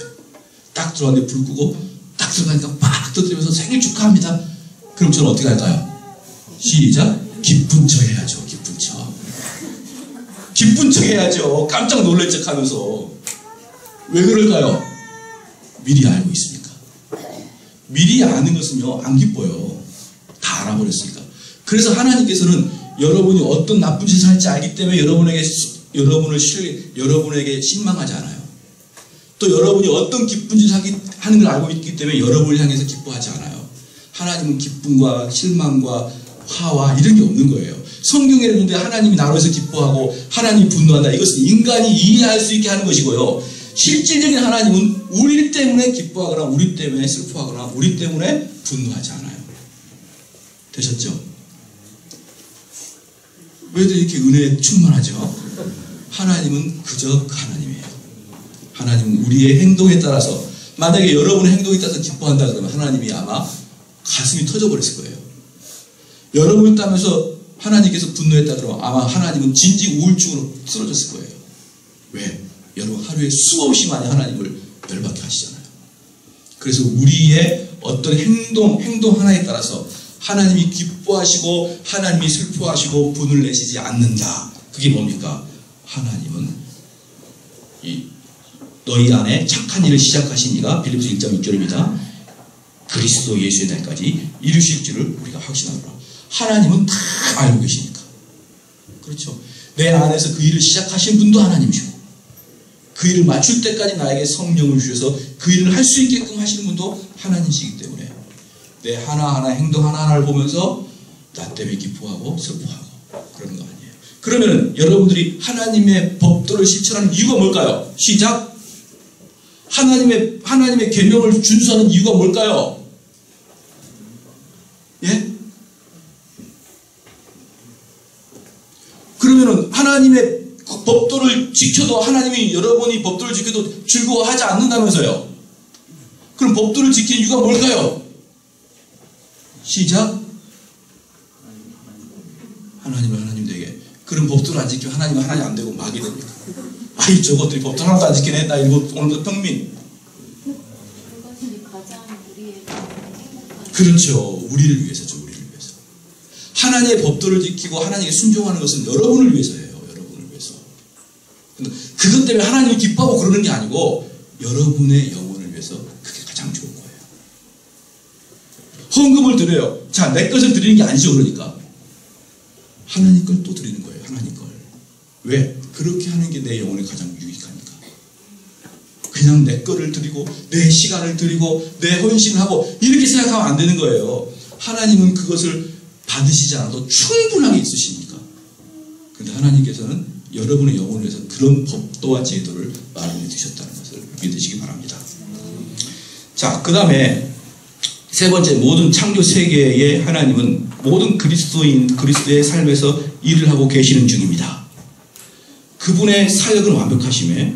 딱 들어왔는데 불 끄고 딱 들어가니까 빡 터뜨리면서 생일 축하합니다. 그럼 저는 어떻게 할까요? 시작! 기쁜 척 해야죠. 기쁜 척. 기쁜 척 해야죠. 깜짝 놀랄 척 하면서. 왜 그럴까요? 미리 알고 있으니까. 미리 아는 것은요. 안 기뻐요. 다 알아버렸으니까. 그래서 하나님께서는 여러분이 어떤 나쁜 짓을 할지 알기 때문에 여러분에게 여러분을 실, 여러분에게 신망하지 않아요. 또 여러분이 어떤 기쁜 짓을 하는 걸 알고 있기 때문에 여러분을 향해서 기뻐하지 않아요. 하나님은 기쁨과 실망과 화와 이런 게 없는 거예요. 성경에 있는데 하나님이 나로서 기뻐하고 하나님이 분노한다. 이것은 인간이 이해할 수 있게 하는 것이고요. 실질적인 하나님은 우리 때문에 기뻐하거나 우리 때문에 슬퍼하거나 우리 때문에 분노하지 않아요. 되셨죠? 왜들 이렇게 은혜에 충만하죠? 하나님은 그저 하나님이에요. 하나님은 우리의 행동에 따라서 만약에 여러분의 행동에 따라서 기뻐한다 그러면 하나님이 아마 가슴이 터져버렸을 거예요. 여러분을 따면서 하나님께서 분노했다 그러면 아마 하나님은 진지 우울증으로 쓰러졌을 거예요. 왜? 여러분 하루에 수없이 많이 하나님을 열받게 하시잖아요. 그래서 우리의 어떤 행동, 행동 하나에 따라서 하나님이 기뻐하시고 하나님이 슬퍼하시고 분을 내시지 않는다. 그게 뭡니까? 하나님은 이 너희 안에 착한 일을 시작하신 이가 빌립보서 일 장 육 절입니다. 그리스도 예수의 날까지 이루실 줄을 우리가 확신하노라. 하나님은 다 알고 계시니까. 그렇죠. 내 안에서 그 일을 시작하신 분도 하나님이시고 그 일을 마칠 때까지 나에게 성령을 주셔서 그 일을 할 수 있게끔 하시는 분도 하나님이시기 때문에 내 하나하나 행동 하나하나를 보면서 나 때문에 기뻐하고 슬퍼하고 그러는 거 아니에요. 그러면 여러분들이 하나님의 법도를 실천하는 이유가 뭘까요? 시작! 하나님의 하나님의 계명을 준수하는 이유가 뭘까요? 예? 그러면은 하나님의 법도를 지켜도 하나님이 여러분이 법도를 지켜도 즐거워하지 않는다면서요. 그럼 법도를 지키는 이유가 뭘까요? 시작! 하나님은 하나님 되게. 그럼 법도를 안 지키면 하나님은 하나님 안 되고 막이 됩니다. 아이 저것들이 법도 하나도 안 지키네. 나 이거 오늘도 평민. 그렇죠. 우리를 위해서죠. 우리를 위해서. 하나님의 법도를 지키고 하나님께 순종하는 것은 여러분을 위해서예요. 여러분을 위해서. 근데 그것 때문에 하나님이 기뻐하고 그러는 게 아니고 여러분의 영혼을 위해서 그게 가장 좋은 거예요. 헌금을 드려요. 자, 내 것을 드리는 게 아니죠. 그러니까. 하나님 걸 또 드리는 거예요. 하나님 걸. 왜? 그렇게 하는 게 내 영혼에 가장 유익하니까. 그냥 내 거를 드리고 내 시간을 드리고 내 헌신을 하고 이렇게 생각하면 안 되는 거예요. 하나님은 그것을 받으시지 않아도 충분하게 있으시니까. 그런데 하나님께서는 여러분의 영혼을 위해서 그런 법도와 제도를 마련해 두셨다는 것을 믿으시기 바랍니다. 자, 그 다음에 세 번째, 모든 창조 세계의 하나님은 모든 그리스도인 그리스도의 삶에서 일을 하고 계시는 중입니다. 그분의 사역은 완벽하심에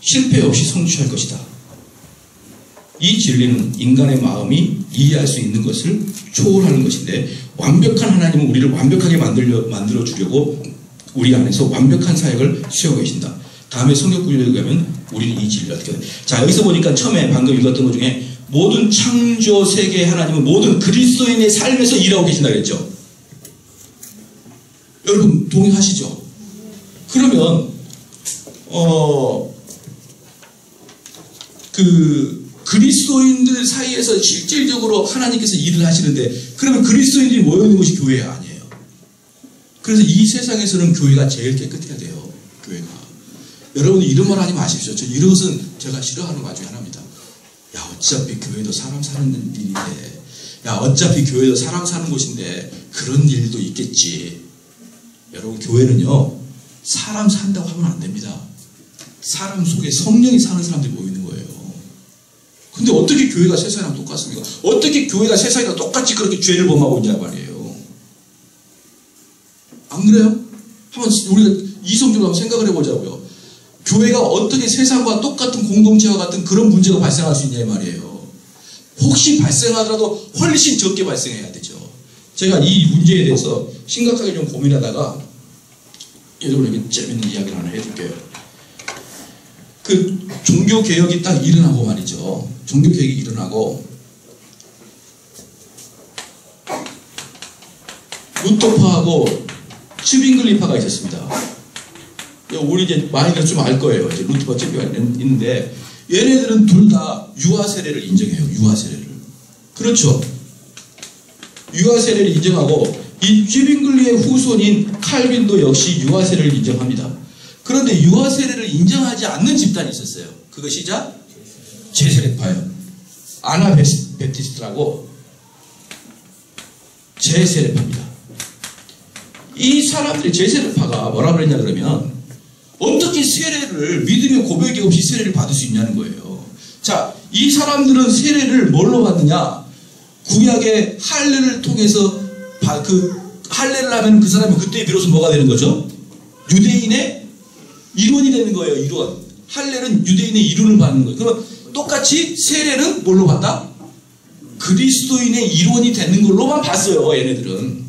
실패 없이 성취할 것이다. 이 진리는 인간의 마음이 이해할 수 있는 것을 초월하는 것인데, 완벽한 하나님은 우리를 완벽하게 만들려, 만들어 주려고 우리 안에서 완벽한 사역을 수행하고 계신다. 다음에 성경 구절에 의하면 우리는 이 진리를 어떻게 해야 돼? 자, 여기서 보니까 처음에 방금 읽었던 것 중에 모든 창조 세계의 하나님은 모든 그리스도인의 삶에서 일하고 계신다 그랬죠. 여러분 동의하시죠? 그러면 어 그 그리스도인들 사이에서 실질적으로 하나님께서 일을 하시는데, 그러면 그리스도인들이 모여 있는 곳이 교회가 아니에요. 그래서 이 세상에서는 교회가 제일 깨끗해야 돼요. 교회가. 여러분 이런 말 하지 마십시오. 저 이런 것은 제가 싫어하는 것 중에 하나입니다. 야, 어차피 교회도 사람 사는 일인데, 야, 어차피 교회도 사람 사는 곳인데 그런 일도 있겠지. 여러분, 교회는요 사람 산다고 하면 안 됩니다. 사람 속에 성령이 사는 사람들이 모이는 거예요. 근데 어떻게 교회가 세상이랑 똑같습니까? 어떻게 교회가 세상이랑 똑같이 그렇게 죄를 범하고 있냐 말이에요. 안 그래요? 한번 우리가 이성적으로 한번 생각을 해보자고요. 교회가 어떻게 세상과 똑같은 공동체와 같은 그런 문제가 발생할 수 있냐 말이에요. 혹시 발생하더라도 훨씬 적게 발생해야 되죠. 제가 이 문제에 대해서 심각하게 좀 고민하다가 여러분에게 재밌는 이야기를 하나 해줄게요. 그 종교개혁이 딱 일어나고 말이죠. 종교개혁이 일어나고 루터파하고 츠빙글리파가 있었습니다. 우리 이제 많이들 좀 알 거예요. 이제 루터파 집회가 있는데, 얘네들은 둘 다 유아 세례를 인정해요. 유아 세례를. 그렇죠. 유아 세례를 인정하고, 이 쥐빙글리의 후손인 칼빈도 역시 유아 세례를 인정합니다. 그런데 유아 세례를 인정하지 않는 집단이 있었어요. 그것이자 재세례파예요. 아나베프티스트라고 재세례파입니다. 이 사람들이 재세례파가 뭐라 그랬냐 그러면, 어떻게 세례를 믿음의 고백이 없이 세례를 받을 수 있냐는 거예요. 자, 이 사람들은 세례를 뭘로 받느냐? 구약의 할례를 통해서 바, 그 할례를 하면 그 사람이 그때 비로소 뭐가 되는 거죠? 유대인의 일원이 되는 거예요. 일원. 할례는 유대인의 일원을 받는 거예요. 그럼 똑같이 세례는 뭘로 받다? 그리스도인의 일원이 되는 걸로만 봤어요. 얘네들은.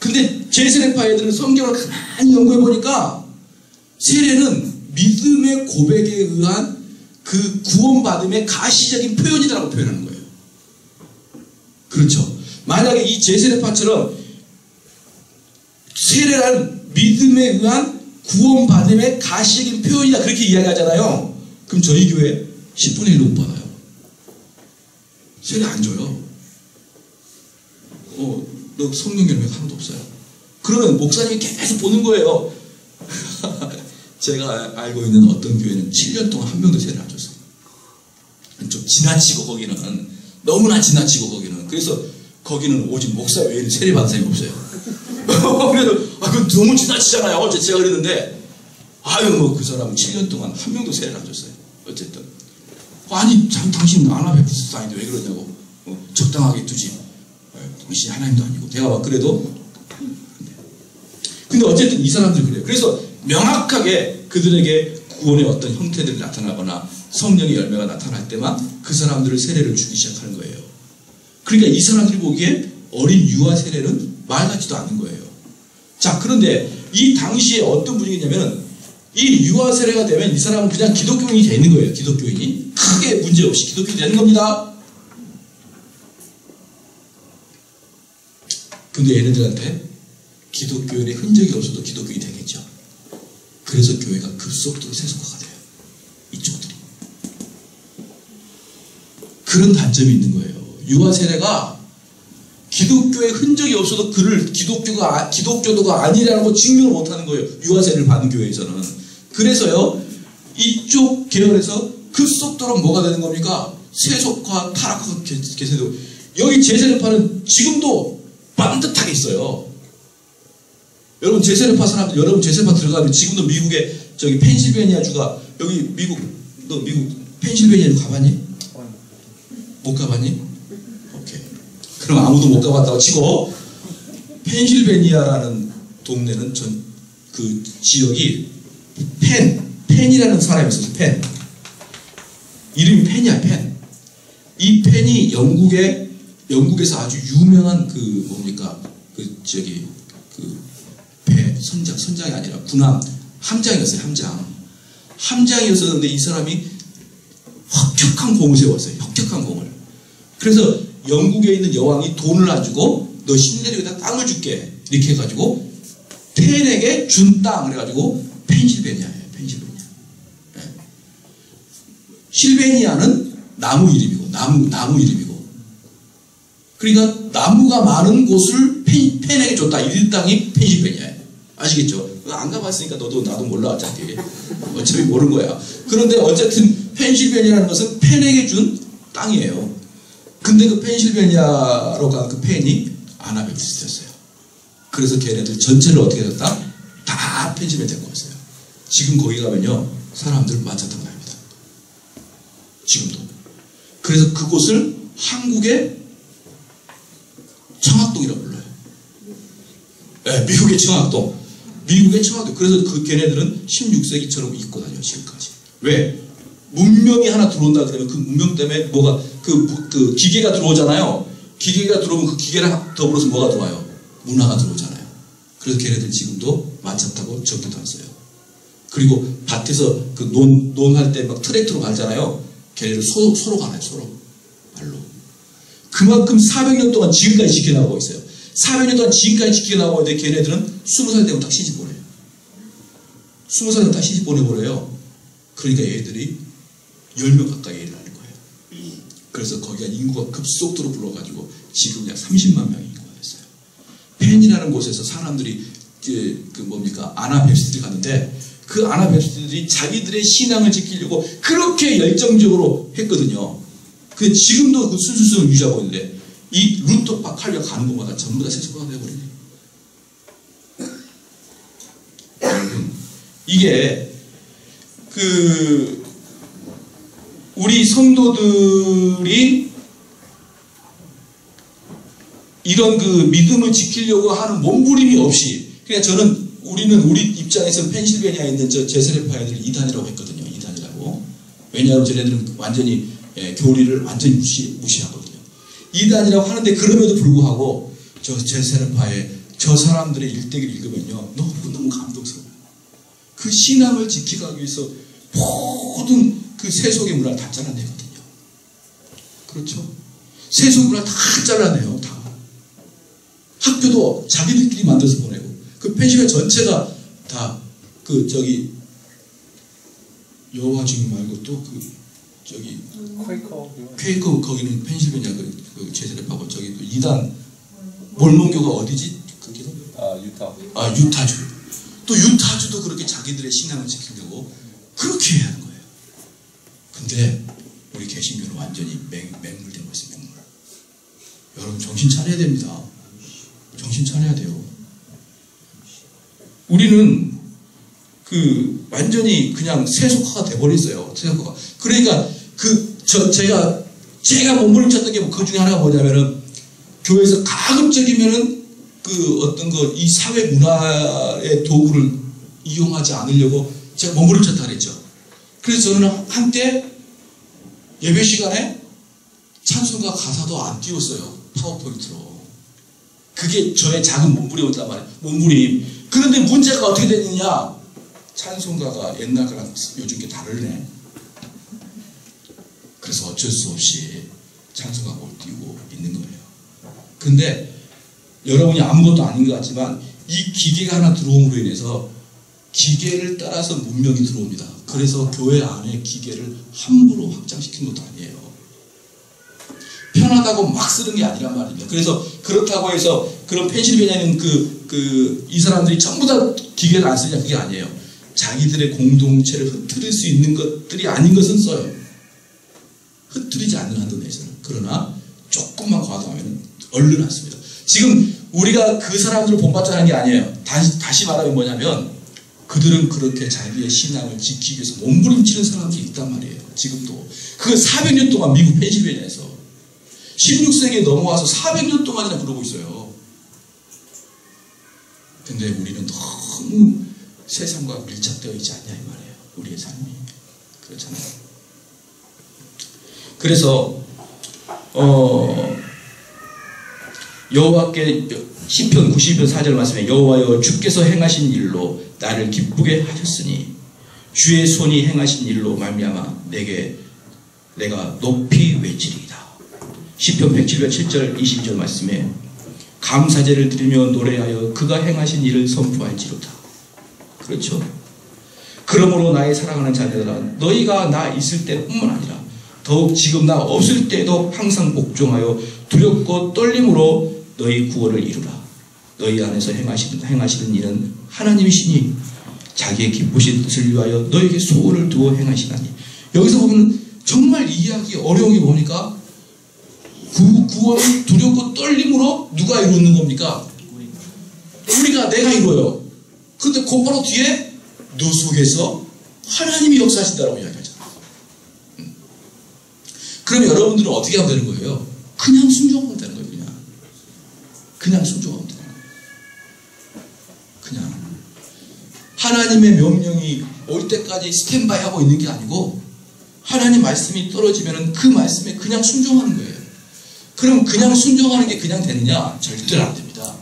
근데 재세례파 애들은 성경을 가만히 연구해 보니까 세례는 믿음의 고백에 의한 그 구원받음의 가시적인 표현이라고 표현하는 거예요. 그렇죠. 만약에 이 재세례파처럼 세례란 믿음에 의한 구원받음의 가시적인 표현이다 그렇게 이야기하잖아요. 그럼 저희 교회 십분의 일로 못 받아요. 세례 안 줘요. 어, 너 성령 열매가 하나도 없어요. 그러면 목사님이 계속 보는 거예요. 제가 알고 있는 어떤 교회는 칠 년 동안 한 명도 세례를 안 줬어요. 좀 지나치고 거기는 너무나 지나치고 거기는 그래서 거기는 오직 목사 외에는 세례받은 사람이 없어요. 그래서 아, 그건 너무 지나치잖아요. 어제 제가 그랬는데 아유 뭐 그 사람은 칠 년 동안 한 명도 세례를 안 줬어요. 어쨌든 아니 참 당신 아나베프스 아닌데 왜 그러냐고 어, 적당하게 두지. 당신 하나님도 아니고 내가 막 그래도 근데 어쨌든 이 사람들 그래요. 그래서 명확하게 그들에게 구원의 어떤 형태들이 나타나거나 성령의 열매가 나타날 때만 그 사람들을 세례를 주기 시작하는 거예요. 그러니까 이 사람들이 보기에 어린 유아 세례는 말 같지도 않은 거예요. 자, 그런데 이 당시에 어떤 분위기냐면 이 유아 세례가 되면 이 사람은 그냥 기독교인이 되는 거예요. 기독교인이 크게 문제없이 기독교인이 되는 겁니다. 근데 얘네들한테 기독교인의 흔적이 없어도 기독교인이 되겠죠. 그래서 교회가 급속도로 세속화가 돼요. 이쪽들이. 그런 단점이 있는 거예요. 유아 세례가 기독교의 흔적이 없어도 그를 기독교가, 기독교도가 아니라는 거 증명을 못하는 거예요. 유아 세례를 받은 교회에서는. 그래서요, 이쪽 계열에서 급속도로 뭐가 되는 겁니까? 세속화, 타락화, 개세도. 여기 재세례파는 지금도 반듯하게 있어요. 여러분 재세례파 사람들, 여러분 재세례파 들어가면 지금도 미국의 저기 펜실베이니아 주가 여기 미국, 너 미국 펜실베이니아 주 가봤니? 못 가봤니? 오케이. 그럼 아무도 못 가봤다고 치고 펜실베이니아라는 동네는 전 그 지역이 펜, 펜이라는 사람이 있었어요. 펜. 이름이 펜이야, 펜. 이 펜이 영국의 영국에서 아주 유명한 그 뭡니까 그 저기 그 배, 선장, 선장이 아니라 군함, 함장이었어요, 함장. 함장이었었는데 이 사람이 혁혁한 공을 세웠어요, 혁혁한 공을. 그래서 영국에 있는 여왕이 돈을 안 주고 너 신내륙에다 땅을 줄게. 이렇게 해가지고 펜에게 준 땅을 해가지고 펜실베니아예요, 펜실베니아. 네. 실베니아는 나무 이름이고, 나무, 나무 이름이고. 그러니까 나무가 많은 곳을 펜, 펜에게 줬다. 이 땅이 펜실베니아예요. 아시겠죠? 안 가봤으니까 너도 나도 몰라 어차피. 어차피 모르는 거야. 그런데 어쨌든 펜실베니아라는 것은 펜에게 준 땅이에요. 근데 그 펜실베니아로 간 그 펜이 아나베프스였어요. 그래서 걔네들 전체를 어떻게 됐다? 다 펜실베니아 데리고 왔어요. 지금 거기 가면요 사람들 맞았던 겁니다. 지금도. 그래서 그곳을 한국의 청학동이라고 불러요. 네, 미국의 청학동. 미국의 청학동. 그래서 그 걔네들은 십육 세기처럼 입고 다녀요, 지금까지. 왜? 문명이 하나 들어온다 그러면 그 문명 때문에 뭐가, 그, 그 기계가 들어오잖아요. 기계가 들어오면 그 기계랑 더불어서 뭐가 들어와요? 문화가 들어오잖아요. 그래서 걔네들 지금도 마찬다고 저도 다녔어요. 그리고 밭에서 그 논, 논할 때 막 트랙터로 갈잖아요. 걔네들 소, 소로 가나요, 소로. 말로. 그만큼 사백 년 동안 지금까지 지켜나가고 있어요. 사백 년 동안 지금까지 지켜나가고 있는데 걔네들은 스무 살 되면 딱 시집 보내요. 스무 살 되면 딱 시집 보내버려요. 그러니까 얘들이 열 명 가까이 애를 낳는 거예요. 그래서 거기가 인구가 급속도로 불러가지고 지금 그냥 삼십만 명이 인구가 됐어요. 펜이라는 곳에서 사람들이 그 뭡니까 아나베프스들이 갔는데 그 아나베프스들이 자기들의 신앙을 지키려고 그렇게 열정적으로 했거든요. 근데 지금도 그 순수성을 유지하고 있는데 이 루토파 칼리가 가는 곳마다 전부 다 세속화가 되어버리네. 여러분 이게 그 우리 성도들이 이런 그 믿음을 지키려고 하는 몸부림이 없이 그냥 저는 우리는 우리 입장에서 펜실베니아에 있는 저 재세례파애들 이단이라고 했거든요. 이단이라고. 왜냐하면 저네들은 완전히 예, 교리를 완전히 무시, 무시하거든요. 이단이라고 하는데 그럼에도 불구하고 저 재세례파의 저 사람들의 일대기를 읽으면요 너무너무 감동스러워요. 그 신앙을 지키기 위해서 모든 그 세속의 문화를 다 잘라내거든요. 그렇죠? 세속 문화를 다 잘라내요. 다. 학교도 자기들끼리 만들어서 보내고 그 펜실베니아 전체가 다 그 저기 여호와 주님 말고 또 그 저기 퀘이커 퀘이커 거기는 펜실베니아 그, 그 재세례파고 저기 또 이단 몰몬교가 어디지? 거기서? 아 유타. 아 유타주. 또 유타주도 그렇게 자기들의 신앙을 지키려고 그렇게 해야 하는 거예요. 근데 우리 개신교는 완전히 맹, 맹물된 것이 맹물. 여러분 여러분 정신 차려야 됩니다. 정신 차려야 돼요. 우리는 그 완전히 그냥 세속화가 돼버렸어요. 세속화가. 그러니까 그 저 제가 제가 몸부림쳤던 게 그 중에 하나가 뭐냐면은 교회에서 가급적이면은 그 어떤 거 이 사회 문화의 도구를 이용하지 않으려고 제가 몸부림쳤다 그랬죠. 그래서 저는 한때 예배 시간에 찬송과 가사도 안 띄웠어요. 파워포인트로. 그게 저의 작은 몸부림이었단 말이에요. 몸부림. 그런데 문제가 어떻게 됐느냐? 찬송가가 옛날 거랑 요즘 게 다르네. 그래서 어쩔 수 없이 찬송가 못 띄우고 있는 거예요. 근데 여러분이 아무것도 아닌 것 같지만 이 기계가 하나 들어옴으로 인해서 기계를 따라서 문명이 들어옵니다. 그래서 교회 안에 기계를 함부로 확장시킨 것도 아니에요. 편하다고 막 쓰는 게 아니란 말입니다. 그래서 그렇다고 해서 그런 펜실베이니아 있는 그, 그, 이 사람들이 전부 다 기계를 안 쓰냐 그게 아니에요. 자기들의 공동체를 흐트릴 수 있는 것들이 아닌 것은 써요. 흐트리지 않는 한도 내에서는. 그러나 조금만 과도하면 얼른 왔습니다. 지금 우리가 그 사람들을 본받자는 게 아니에요. 다시, 다시 말하면 뭐냐면 그들은 그렇게 자기의 신앙을 지키기 위해서 몸부림치는 사람들이 있단 말이에요. 지금도. 그 사백 년 동안 미국 펜실베이니아에서 십육 세기에 넘어와서 사백 년 동안이나 그러고 있어요. 근데 우리는 너무 세상과 밀착되어 있지 않냐 이 말이에요. 우리의 삶이. 그렇잖아요. 그래서 어, 여호와께 시편 구십이 편 사 절 말씀에 여호와여 주께서 행하신 일로 나를 기쁘게 하셨으니 주의 손이 행하신 일로 말미암아 내게 내가 높이 외치리이다. 시편 백칠 편 칠 절 이십 절 말씀에 감사제를 드리며 노래하여 그가 행하신 일을 선포할지로다. 그렇죠. 그러므로 나의 사랑하는 자녀들아 너희가 나 있을 때뿐만 아니라 더욱 지금 나 없을 때도 항상 복종하여 두렵고 떨림으로 너희 구원을 이루라. 너희 안에서 행하시는, 행하시는 이는 하나님이시니 자기의 기쁘신 뜻을 위하여 너에게 소원을 두어 행하시나니. 여기서 보면 정말 이해하기 어려운 게 보니까 그 구원을 두렵고 떨림으로 누가 이루는 겁니까? 우리가 내가 이루어요. 근데 곧바로 뒤에 너 속에서 하나님이 역사하신다라고 이야기하잖아요. 그럼 여러분들은 어떻게 하면 되는 거예요? 그냥 순종하면 되는 거예요. 그냥 그냥 순종하면 되는 거예요. 그냥 하나님의 명령이 올 때까지 스탠바이 하고 있는 게 아니고 하나님 말씀이 떨어지면 그 말씀에 그냥 순종하는 거예요. 그럼 그냥 순종하는 게 그냥 되느냐? 절대로 안 됩니다.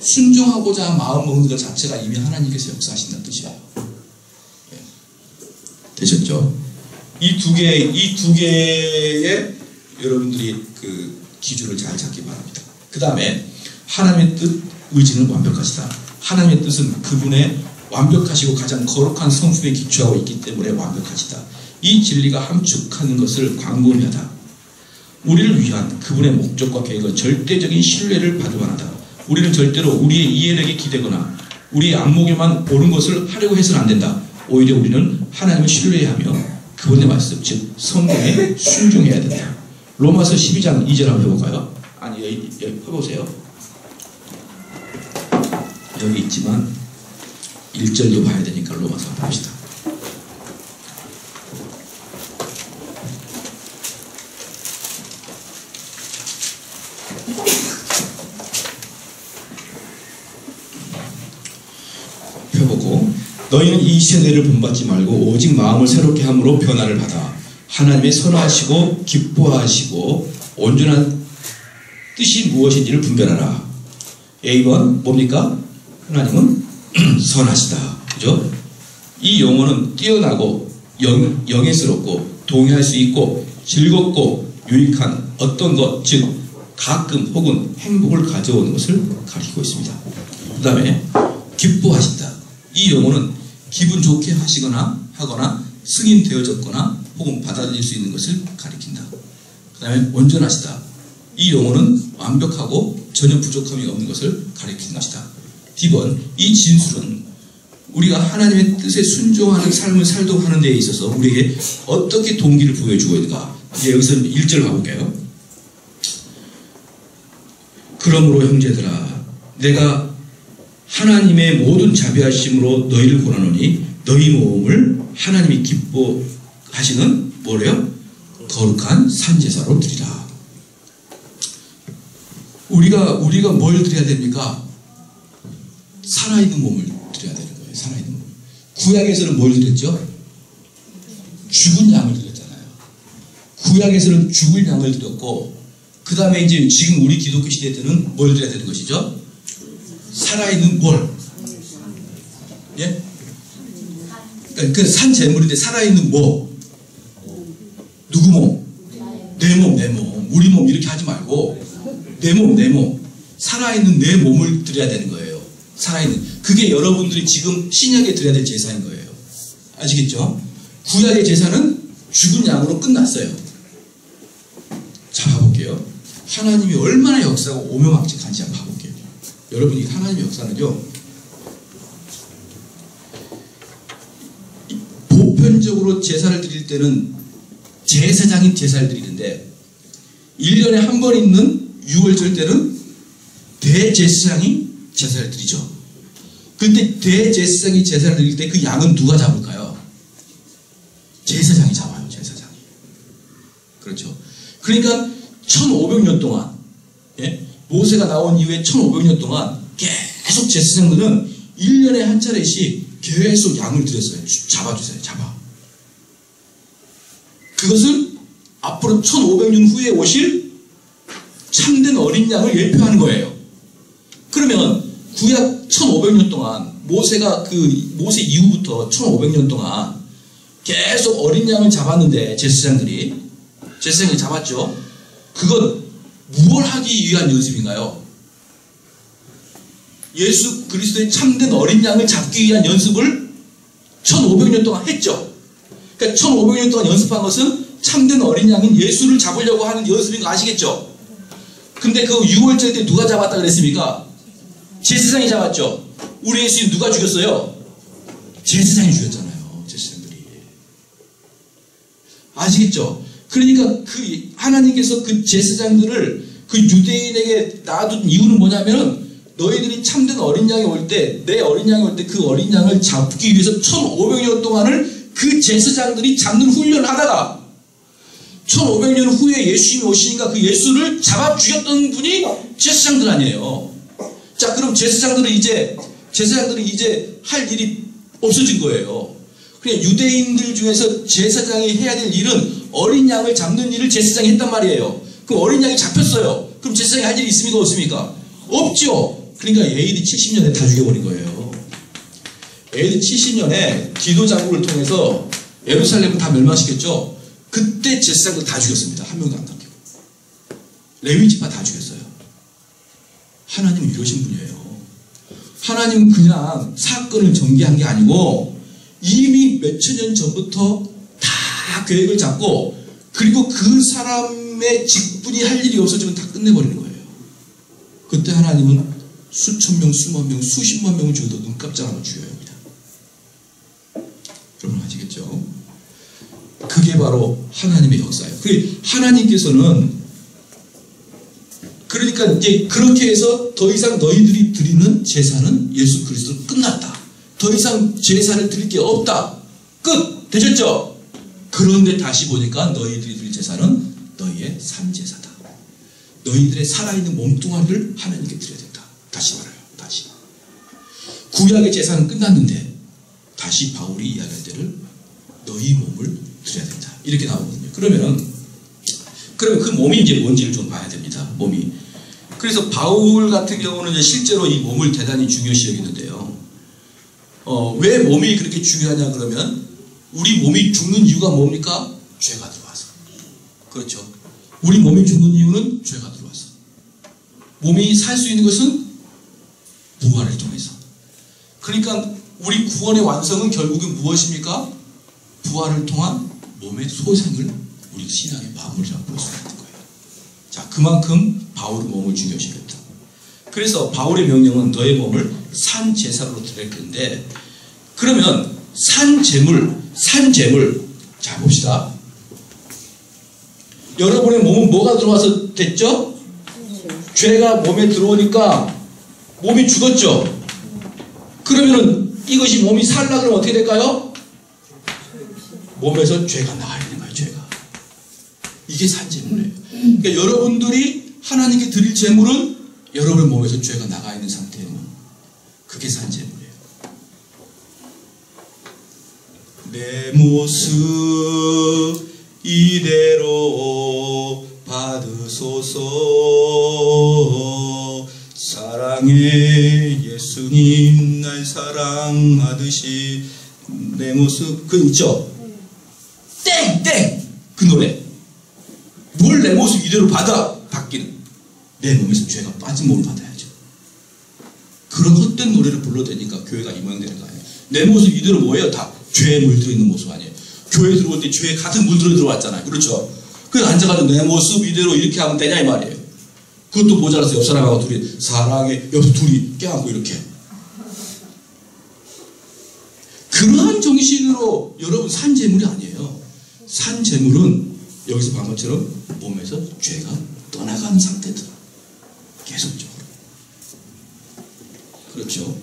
순종하고자 마음 먹는 것 자체가 이미 하나님께서 역사하신다는 뜻이에요. 네. 되셨죠? 이 두 개의, 이 두 개의 여러분들이 그 기준을 잘 잡기 바랍니다. 그 다음에 하나님의 뜻, 의지는 완벽하시다. 하나님의 뜻은 그분의 완벽하시고 가장 거룩한 성품에 기초하고 있기 때문에 완벽하시다. 이 진리가 함축하는 것을 광범위하다. 우리를 위한 그분의 목적과 계획은 절대적인 신뢰를 받을 만하다. 우리는 절대로 우리의 이해력에 기대거나 우리의 안목에만 보는 것을 하려고 해서는 안 된다. 오히려 우리는 하나님을 신뢰해야 하며 그분의 말씀, 즉 성경에 순종해야 된다. 로마서 십이 장 이 절 한번 해볼까요? 아니, 여기, 여기 해보세요. 여기 있지만 일 절도 봐야 되니까 로마서 한번 봅시다. 너희는 이 세대를 본받지 말고 오직 마음을 새롭게 함으로 변화를 받아 하나님의 선하시고 기뻐하시고 온전한 뜻이 무엇인지를 분별하라. 에이 번 뭡니까? 하나님은 선하시다. 그죠? 이 용어는 뛰어나고 영, 영예스럽고 동의할 수 있고 즐겁고 유익한 어떤 것, 즉 가끔 혹은 행복을 가져오는 것을 가리키고 있습니다. 그 다음에 기뻐하신다. 이 용어는 기분 좋게 하시거나 하거나 승인되어졌거나 혹은 받아들일 수 있는 것을 가리킨다. 그 다음에 온전하시다. 이 용어는 완벽하고 전혀 부족함이 없는 것을 가리키는 것이다. 디 번 이 진술은 우리가 하나님의 뜻에 순종하는 삶을 살도록 하는 데에 있어서 우리에게 어떻게 동기를 부여해주고 있는가. 이제 여기서 일 절 가볼게요. 그러므로 형제들아, 내가 하나님의 모든 자비하심으로 너희를 권하노니 너희 모험을 하나님이 기뻐하시는 뭐래요? 거룩한 산제사로 드리라. 우리가 우리가 뭘 드려야 됩니까? 살아있는 몸을 드려야 되는 거예요. 살아있는 몸. 구약에서는 뭘 드렸죠? 죽은 양을 드렸잖아요. 구약에서는 죽을 양을 드렸고, 그 다음에 이제 지금 우리 기독교 시대 때는 뭘 드려야 되는 것이죠? 살아있는 뭘? 예? 그러니까 산 재물인데 살아있는 뭐? 누구 몸? 내 몸, 내 몸. 우리 몸 이렇게 하지 말고 내 몸, 내 몸. 살아있는 내 몸을 드려야 되는 거예요. 살아있는. 그게 여러분들이 지금 신약에 드려야 될 제사인 거예요. 아시겠죠? 구약의 제사는 죽은 양으로 끝났어요. 자, 봐볼게요. 하나님이 얼마나 역사가 오묘막측한지 한번 봐볼게요. 여러분이 하나님의 역사는요, 보편적으로 제사를 드릴 때는 제사장이 제사를 드리는데, 일 년에 한 번 있는 유월절 때는 대제사장이 제사를 드리죠. 근데 대제사장이 제사를 드릴 때 그 양은 누가 잡을까요? 제사장이 잡아요. 제사장이. 그렇죠. 그러니까 천오백 년 동안, 예? 모세가 나온 이후에 천오백 년 동안 계속 제사장들은 일 년에 한 차례씩 계속 양을 드렸어요. 잡아주세요. 잡아. 그것은 앞으로 천오백 년 후에 오실 참된 어린 양을 예표하는 거예요. 그러면 구약 천오백 년 동안, 모세가 그 모세 이후부터 천오백 년 동안 계속 어린 양을 잡았는데, 제사장들이 제사장이 잡았죠. 그건 무엇 하기 위한 연습인가요? 예수 그리스도의 참된 어린 양을 잡기 위한 연습을 천오백 년 동안 했죠. 그러니까 천오백 년 동안 연습한 것은 참된 어린 양인 예수를 잡으려고 하는 연습인 거 아시겠죠? 근데 그 유월절 때 누가 잡았다 그랬습니까? 제사장이 잡았죠. 우리 예수님 누가 죽였어요? 제사장이 죽였잖아요. 아시겠죠? 그러니까 그 하나님께서 그 제사장들을 그 유대인에게 놔둔 이유는 뭐냐면은, 너희들이 참된 어린 양이 올 때, 내 어린 양이 올 때 그 어린 양을 잡기 위해서 천오백 년 동안을 그 제사장들이 잡는 훈련을 하다가 천오백 년 후에 예수님이 오시니까 그 예수를 잡아 죽였던 분이 제사장들 아니에요. 자, 그럼 제사장들은 이제 제사장들은 이제 할 일이 없어진 거예요. 유대인들 중에서 제사장이 해야 될 일은 어린 양을 잡는 일을 제사장이 했단 말이에요. 그럼 어린 양이 잡혔어요. 그럼 제사장이 할 일이 있습니까? 없습니까? 없죠. 그러니까 에이디 칠십 년에 다 죽여버린 거예요. 에이디 칠십 년에 디도 장군을 통해서 예루살렘을 다 멸망시켰죠. 그때 제사장을 다 죽였습니다. 한 명도 안 남기고. 레위지파 다 죽였어요. 하나님은 이러신 분이에요. 하나님은 그냥 사건을 전개한 게 아니고 이미 몇천 년 전부터 다 계획을 잡고, 그리고 그 사람의 직분이 할 일이 없어지면 다 끝내버리는 거예요. 그때 하나님은 수천 명, 수만 명, 수십만 명을 죽여도 눈 깜짝 안 하고 죽여야 합니다. 여러분 아시겠죠? 그게 바로 하나님의 역사예요. 그 하나님께서는, 그러니까 이제 그렇게 해서 더 이상 너희들이 드리는 제사는 예수 그리스도는 끝났다. 더 이상 제사를 드릴 게 없다. 끝! 되셨죠? 그런데 다시 보니까 너희들이 드릴 제사는 너희의 산제사다. 너희들의 살아있는 몸뚱아리를 하나님께 드려야 된다. 다시 말아요. 다시. 구약의 제사는 끝났는데 다시 바울이 이야기할 때를 너희 몸을 드려야 된다. 이렇게 나오거든요. 그러면은, 그러면 그 몸이 이제 뭔지를 좀 봐야 됩니다. 몸이. 그래서 바울 같은 경우는 이제 실제로 이 몸을 대단히 중요시 여기는데요. 어, 왜 몸이 그렇게 중요하냐 그러면, 우리 몸이 죽는 이유가 뭡니까? 죄가 들어와서. 그렇죠. 우리 몸이 죽는 이유는 죄가 들어와서. 몸이 살 수 있는 것은 부활을 통해서. 그러니까 우리 구원의 완성은 결국은 무엇입니까? 부활을 통한 몸의 소생을 우리 신앙의 마무리라고 볼 수 있는 거예요. 자, 그만큼 바울은 몸을 중요시했다. 그래서 바울의 명령은 너의 몸을 산제사로 드릴 건데, 그러면 산재물, 산재물, 자 봅시다. 여러분의 몸은 뭐가 들어와서 됐죠? 죄가 몸에 들어오니까 몸이 죽었죠. 그러면은 이것이 몸이 살라 그러면 어떻게 될까요? 몸에서 죄가 나와 있는 거예요. 죄가. 이게 산재물이에요. 그러니까 여러분들이 하나님께 드릴 재물은 여러분 몸에서 죄가 나가 있는 상태예요. 그게 산재물이에요. 내 모습 이대로 받으소서. 사랑해 예수님 날 사랑하듯이. 내 모습 그 있죠? 땡땡 그 노래. 뭘 내 모습 이대로 받아 받기는. 내 몸에서 죄가 빠진 몸을 받아야죠. 그런 헛된 노래를 불러대니까 교회가 이 모양 되는 거 아니에요. 내 모습 이대로 뭐예요? 다 죄에 물들어 있는 모습 아니에요. 교회 들어올 때 죄에 가득 물들어 들어왔잖아요. 그렇죠? 그래서 앉아가지고 내 모습 이대로 이렇게 하면 되냐 이 말이에요. 그것도 모자라서 옆 사람하고 둘이 사랑해 옆에서 둘이 껴안고 이렇게. 그러한 정신으로 여러분 산 재물이 아니에요. 산 재물은 여기서 본 것처럼 몸에서 죄가 떠나가는 상태들 계속적으로. 그렇죠?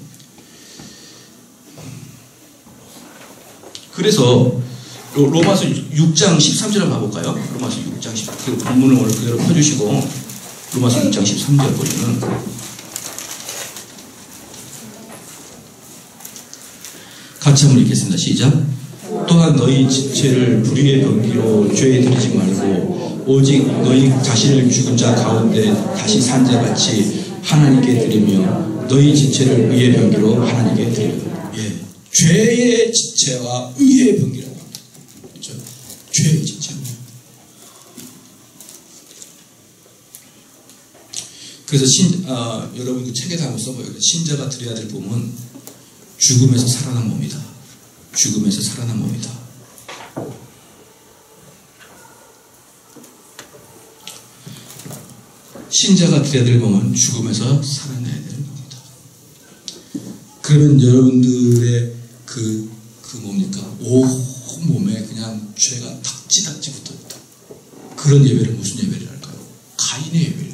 그래서 로마서 육 장 십삼 절을 봐볼까요? 로마서 육 장 십삼 절 본문을 오늘 그대로 펴주시고 로마서 육 장 십삼 절 보시면 같이 한번 읽겠습니다. 시작. 또한 너희 지체를 불의의 병기로 죄에 들이지 말고 오직 너희 자신을 죽은 자 가운데 다시 산 자같이 하나님께 드리며 너희 지체를 의의 병기로 하나님께 드리라. 예. 죄의 지체와 의의 병기라고 합니다. 그렇죠? 죄의 지체. 그래서 신, 아, 여러분 그 책에다 한번 써봐요. 신자가 드려야 될 몸은 죽음에서 살아난 몸이다. 죽음에서 살아난 몸이다. 신자가 드려야 될 몸은 죽음에서 살아나야 될 몸이다. 그러면 여러분들의 그, 그 뭡니까? 온 몸에 그냥 죄가 닥지닥지 붙어있다. 그런 예배를 무슨 예배랄까요? 가인의 예배예요.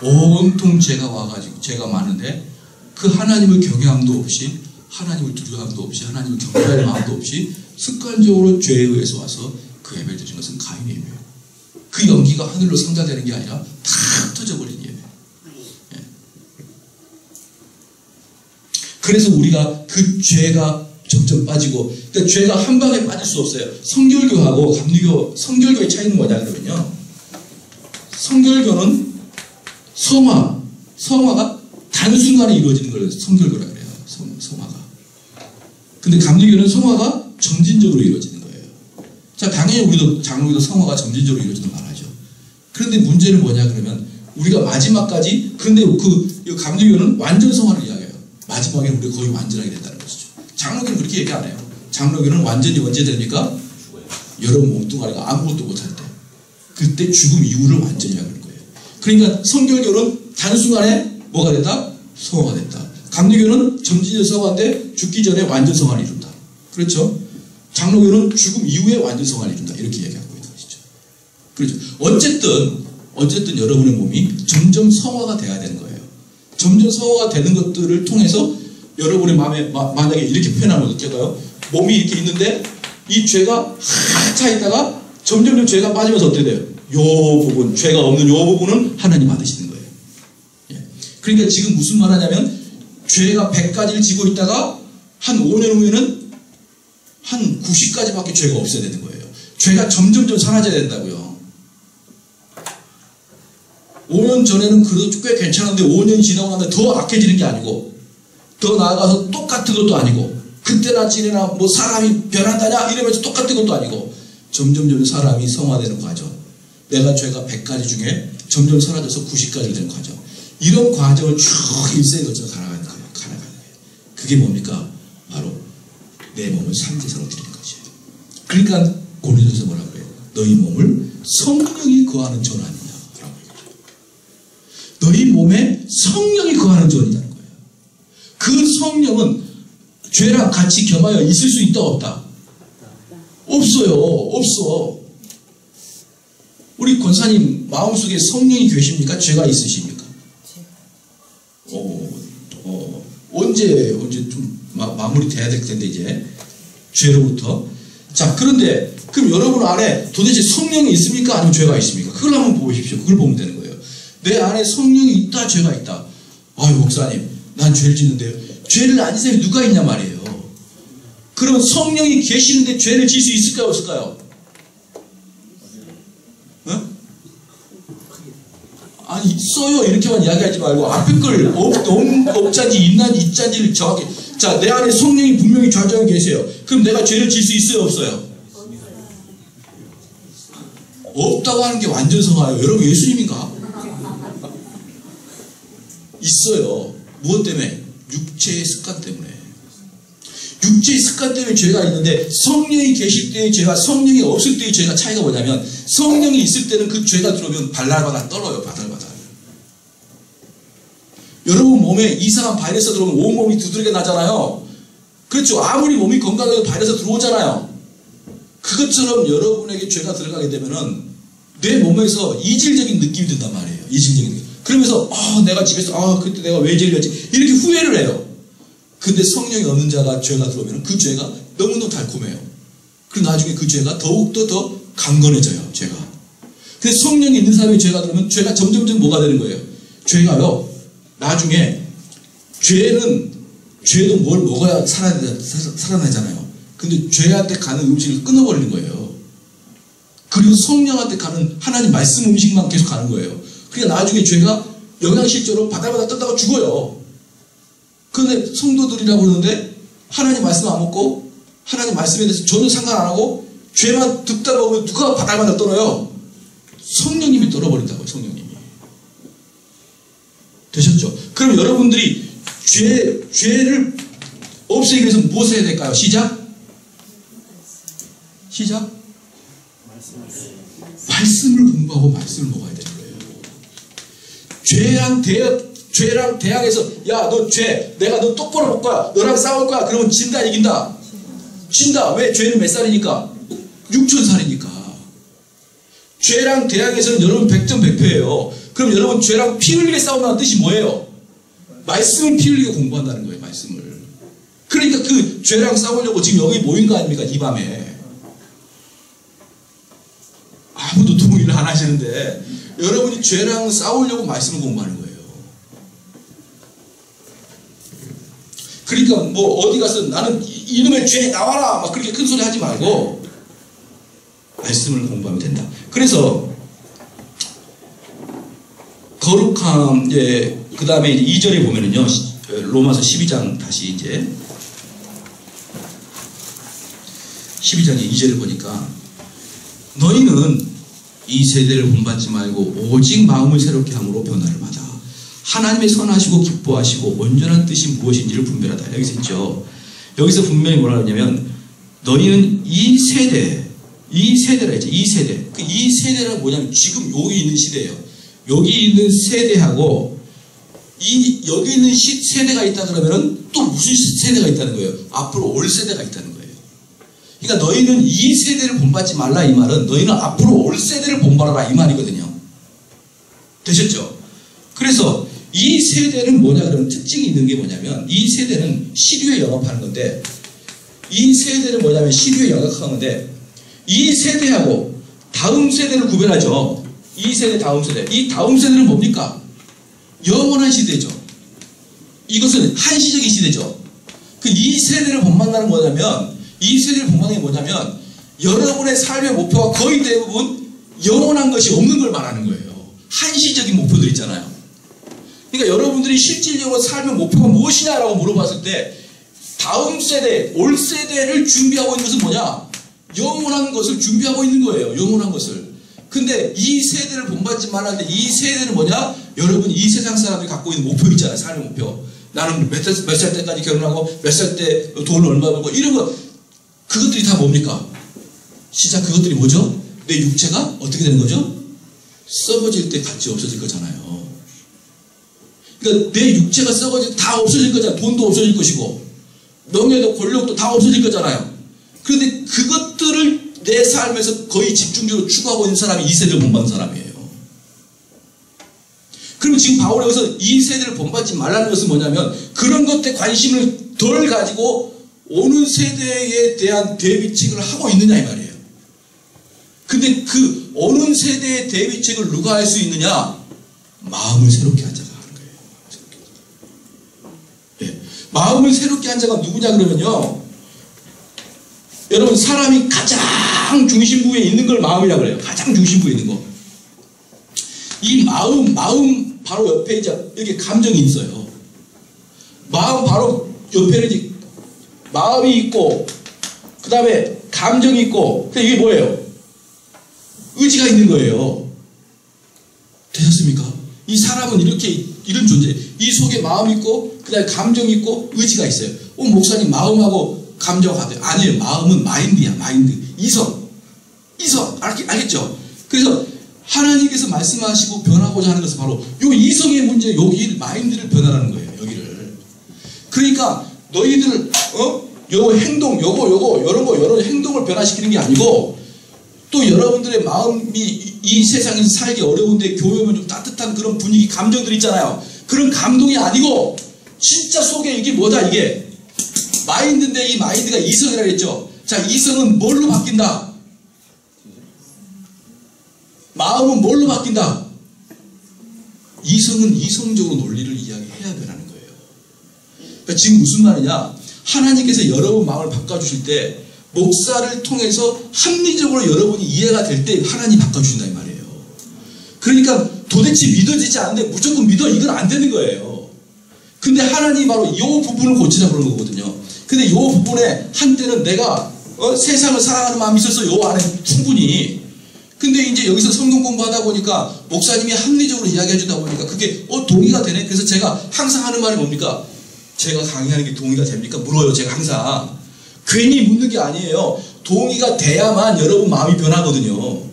가인의 예배. 온통 죄가 와가지고 죄가 많은데 그 하나님을 경외함도 없이 하나님을 두려워함도 없이 하나님을 경배할 마음도 없이 습관적으로 죄에 의해서 와서 그 예배를 드린 것은 가인의 예배예요. 그 연기가 하늘로 상자되는 게 아니라 탁 터져버린 예배. 그래서 우리가 그 죄가 점점 빠지고, 그러니까 죄가 한 방에 빠질 수 없어요. 성결교하고 감리교, 성결교의 차이는 뭐냐 그러면요. 성결교는 성화, 성화가 단순간에 이루어지는 걸 성결교라 그래요. 성, 성화가. 근데 감리교는 성화가 점진적으로 이루어지는 거예요. 자, 당연히 우리도 장로교도 성화가 점진적으로 이루어지는 걸 말하죠. 그런데 문제는 뭐냐 그러면 우리가 마지막까지, 그런데 그 감리교는 완전 성화를 이야기해요. 마지막에 우리가 거의 완전하게 된다는 것이죠. 장로교는 그렇게 얘기 안 해요. 장로교는 완전히 언제 됩니까? 여러분 몸뚱아리가 아무것도 못할 때. 그때 죽음 이후를 완전히 하는 거예요. 그러니까 성결교는 단순간에 뭐가 됐다? 성화가 됐다. 감리교는 점진적 성화인데 죽기 전에 완전 성화를 이룬다. 그렇죠? 장로교는 죽음 이후에 완전 성화를 이룬다. 이렇게 얘기하고 있는 것이죠. 그렇죠? 어쨌든 어쨌든 여러분의 몸이 점점 성화가 돼야 되는 거예요. 점점 성화가 되는 것들을 통해서 여러분의 마음에 마, 만약에 이렇게 표현하면 어떨까요? 몸이 이렇게 있는데 이 죄가 하차 있다가 점점점 죄가 빠지면서 어떻게 돼요? 요 부분, 죄가 없는 요 부분은 하나님 받으시는 거예요. 예. 그러니까 지금 무슨 말 하냐면 죄가 백 가지를 지고 있다가 한 오 년 후에는 한 구십 가지밖에 죄가 없어야 되는 거예요. 죄가 점점점 사라져야 된다고요. 오 년 전에는 그래도 꽤 괜찮은데 오 년이 지나고 나면 더 악해지는 게 아니고 더 나아가서 똑같은 것도 아니고 그때나 지내나 뭐 사람이 변한다냐 이러면서 똑같은 것도 아니고 점점점 사람이 성화되는 과정, 내가 죄가 백 가지 중에 점점 사라져서 구십 가지를 되는 과정, 이런 과정을 쭉 일생에 걸쳐 가나가는 거예요. 그게 뭡니까? 바로 내 몸을 산제사로 드리는 것이에요. 그러니까 고린도서 뭐라고 그래요? 너희 몸을 성령이 거하는 전환, 너희 몸에 성령이 거하는 존이라는 거예요. 그 성령은 죄랑 같이 겸하여 있을 수 있다 없다? 없어요. 없어. 우리 권사님 마음속에 성령이 계십니까? 죄가 있으십니까? 어, 어, 언제 언제 좀 마, 마무리 돼야 될 텐데 이제 죄로부터. 자, 그런데 그럼 여러분 안에 도대체 성령이 있습니까? 아니면 죄가 있습니까? 그걸 한번 보십시오. 그걸 보면 되는 거예요. 내 안에 성령이 있다, 죄가 있다. 아유, 목사님, 난 죄를 짓는데요. 죄를 안 지는 사람이 누가 있냐 말이에요. 그럼 성령이 계시는데 죄를 질 수 있을까요, 없을까요? 어? 아니, 있어요. 이렇게만 이야기하지 말고, 앞에 걸 없, 없자니, 있나니, 있자니를 정확히. 자, 내 안에 성령이 분명히 좌정에 계세요. 그럼 내가 죄를 질 수 있어요, 없어요? 없다고 하는 게 완전 성화예요. 여러분, 예수님인가? 있어요. 무엇 때문에? 육체의 습관 때문에. 육체의 습관 때문에 죄가 있는데, 성령이 계실 때의 죄와 성령이 없을 때의 죄가 차이가 뭐냐면, 성령이 있을 때는 그 죄가 들어오면 발랄바랄 떨어요. 바달바달. 여러분 몸에 이상한 바이러스 들어오면 온몸이 두드러게 나잖아요. 그렇죠. 아무리 몸이 건강해도 바이러스 들어오잖아요. 그것처럼 여러분에게 죄가 들어가게 되면은 내 몸에서 이질적인 느낌이 든단 말이에요. 이질적인 느낌. 그러면서 아, 내가 집에서 아, 그때 내가 왜 죄를했지 이렇게 후회를 해요. 근데 성령이 없는 자가 죄가 들어오면 그 죄가 너무너무 달콤해요. 그리고 나중에 그 죄가 더욱더 더 강건해져요. 죄가. 근데 성령이 있는 사람의 죄가 들어오면 죄가 점점점 뭐가 되는 거예요? 죄가요. 나중에 죄는 죄도 뭘 먹어야 살아내, 살아내잖아요. 근데 죄한테 가는 음식을 끊어버리는 거예요. 그리고 성령한테 가는 하나님 말씀 음식만 계속 가는 거예요. 그러니까 나중에 죄가 영양실조로 바다바다 떴다가 죽어요. 그런데 성도들이라고 그러는데 하나님 말씀 안 먹고 하나님 말씀에 대해서 전혀 상관 안 하고 죄만 듣다 보면 누가 바다바다 떨어요? 성령님이 떨어버린다고요. 성령님이. 되셨죠? 그럼 여러분들이 죄, 죄를 없애기 위해서 무엇을 해야 될까요? 시작? 시작? 말씀을 공부하고 말씀을 먹어야 되는 거예요. 죄랑 대학, 죄랑 대항해서, 야, 너 죄, 내가 너 똑바로 볼 거야, 너랑 싸울 거야, 그러면 진다, 이긴다? 진다. 왜? 죄는 몇 살이니까? 육천 살이니까. 죄랑 대항해서는 여러분 백전백패예요. 그럼 여러분 죄랑 피 흘리게 싸운다는 뜻이 뭐예요? 말씀을 피 흘리게 공부한다는 거예요. 말씀을. 그러니까 그 죄랑 싸우려고 지금 여기 모인 거 아닙니까? 이 밤에. 아무도 동의를 안 하시는데 여러분이 죄랑 싸우려고 말씀을 공부하는 거예요. 그러니까 뭐 어디 가서 나는 이놈의 죄 나와라 막 그렇게 큰 소리 하지 말고 말씀을 공부하면 된다. 그래서 거룩함, 예, 그 다음에 이 절에 보면은요, 로마서 십이 장 다시 이제, 십이 장의 이 절을 보니까, 너희는 이 세대를 본받지 말고 오직 마음을 새롭게 함으로 변화를 받아. 하나님의 선하시고 기뻐하시고 온전한 뜻이 무엇인지를 분별하다. 여기서 있죠. 여기서 분명히 뭐라 그러냐면, 너희는 이 세대, 이 세대라 했죠. 이 세대. 그 이 세대란 뭐냐면 지금 여기 있는 시대예요. 여기 있는 세대하고 이 여기 있는 시 세대가 있다 그러면은 또 무슨 세대가 있다는 거예요? 앞으로 올 세대가 있다는 거예요. 그러니까 너희는 이 세대를 본받지 말라 이 말은 너희는 앞으로 올 세대를 본받아라 이 말이거든요. 되셨죠? 그래서 이 세대는 뭐냐 그러면 특징이 있는 게 뭐냐면 이 세대는 시류에 영합하는 건데 이 세대는 뭐냐면 시류에 영합하는 건데 이 세대하고 다음 세대를 구별하죠. 이 세대, 다음 세대. 이 다음 세대는 뭡니까? 영원한 시대죠. 이것은 한시적인 시대죠. 그 이 세대를 본받는다는 뭐냐면, 이 세대를 본받는 게 뭐냐면, 여러분의 삶의 목표가 거의 대부분 영원한 것이 없는 걸 말하는 거예요. 한시적인 목표들 있잖아요. 그러니까 여러분들이 실질적으로 삶의 목표가 무엇이냐라고 물어봤을 때, 다음 세대, 올 세대를 준비하고 있는 것은 뭐냐? 영원한 것을 준비하고 있는 거예요. 영원한 것을. 근데 이 세대를 본받지 말라는데 이 세대는 뭐냐? 여러분 이 세상 사람들이 갖고 있는 목표 있잖아요. 삶의 목표. 나는 몇 살 몇 살 때까지 결혼하고 몇 살 때 돈을 얼마 벌고 이런 거. 그것들이 다 뭡니까? 시작 그것들이 뭐죠? 내 육체가 어떻게 되는 거죠? 썩어질 때 같이 없어질 거잖아요. 그러니까 내 육체가 썩어질 다 없어질 거잖아요. 돈도 없어질 것이고 명예도 권력도 다 없어질 거잖아요. 그런데 그것들을 내 삶에서 거의 집중적으로 추구하고 있는 사람이 이 세대를 본받는 사람이에요. 그럼 지금 바울이 여기서 이 세대를 본받지 말라는 것은 뭐냐면, 그런 것에 관심을 덜 가지고 오는 세대에 대한 대비책을 하고 있느냐 이 말이에요. 근데 그 오는 세대의 대비책을 누가 할 수 있느냐? 마음을 새롭게 한 자가 하는 거예요. 네. 마음을 새롭게 한 자가 누구냐 그러면요, 여러분 사람이 가장 중심부에 있는 걸 마음이라고 그래요. 가장 중심부에 있는 거. 이 마음, 마음 바로 옆에 이제 여기 감정이 있어요. 마음 바로 옆에는 이제 마음이 있고, 그 다음에 감정이 있고, 근데 이게 뭐예요? 의지가 있는 거예요. 되셨습니까? 이 사람은 이렇게 이런 존재. 이 속에 마음이 있고, 그 다음에 감정이 있고, 의지가 있어요. 어, 목사님 마음하고 감정하고 아니에요. 마음은 마인드야, 마인드. 이성, 이성 알, 알겠죠? 그래서 하나님께서 말씀하시고 변하고자 하는 것은 바로 요 이성의 문제, 여기 마인드를 변화라는 거예요. 여기를. 그러니까 너희들 어? 요 행동, 요거 요거 이런 거 이런 행동을 변화시키는 게 아니고, 또 여러분들의 마음이 이, 이 세상에서 살기 어려운데 교회 오면 좀 따뜻한 그런 분위기, 감정들 있잖아요. 그런 감동이 아니고 진짜 속에 이게 뭐다, 이게 마인드인데 이 마인드가 이성이라고 했죠. 자, 이성은 뭘로 바뀐다? 마음은 뭘로 바뀐다? 이성은 이성적으로 논리를 이야기해야 되라는 거예요. 그러니까 지금 무슨 말이냐? 하나님께서 여러분 마음을 바꿔주실 때, 목사를 통해서 합리적으로 여러분이 이해가 될 때 하나님이 바꿔주신다 이 말이에요. 그러니까 도대체 믿어지지 않는데 무조건 믿어, 이건 안 되는 거예요. 근데 하나님이 바로 이 부분을 고치자고 그러는 거거든요. 근데 이 부분에 한때는 내가 어? 세상을 사랑하는 마음이 있어서 이 안에 충분히, 근데 이제 여기서 성경 공부하다 보니까 목사님이 합리적으로 이야기해 주다 보니까 그게 어 동의가 되네. 그래서 제가 항상 하는 말이 뭡니까? 제가 강의하는 게 동의가 됩니까? 물어요. 제가 항상 괜히 묻는 게 아니에요. 동의가 돼야만 여러분 마음이 변하거든요.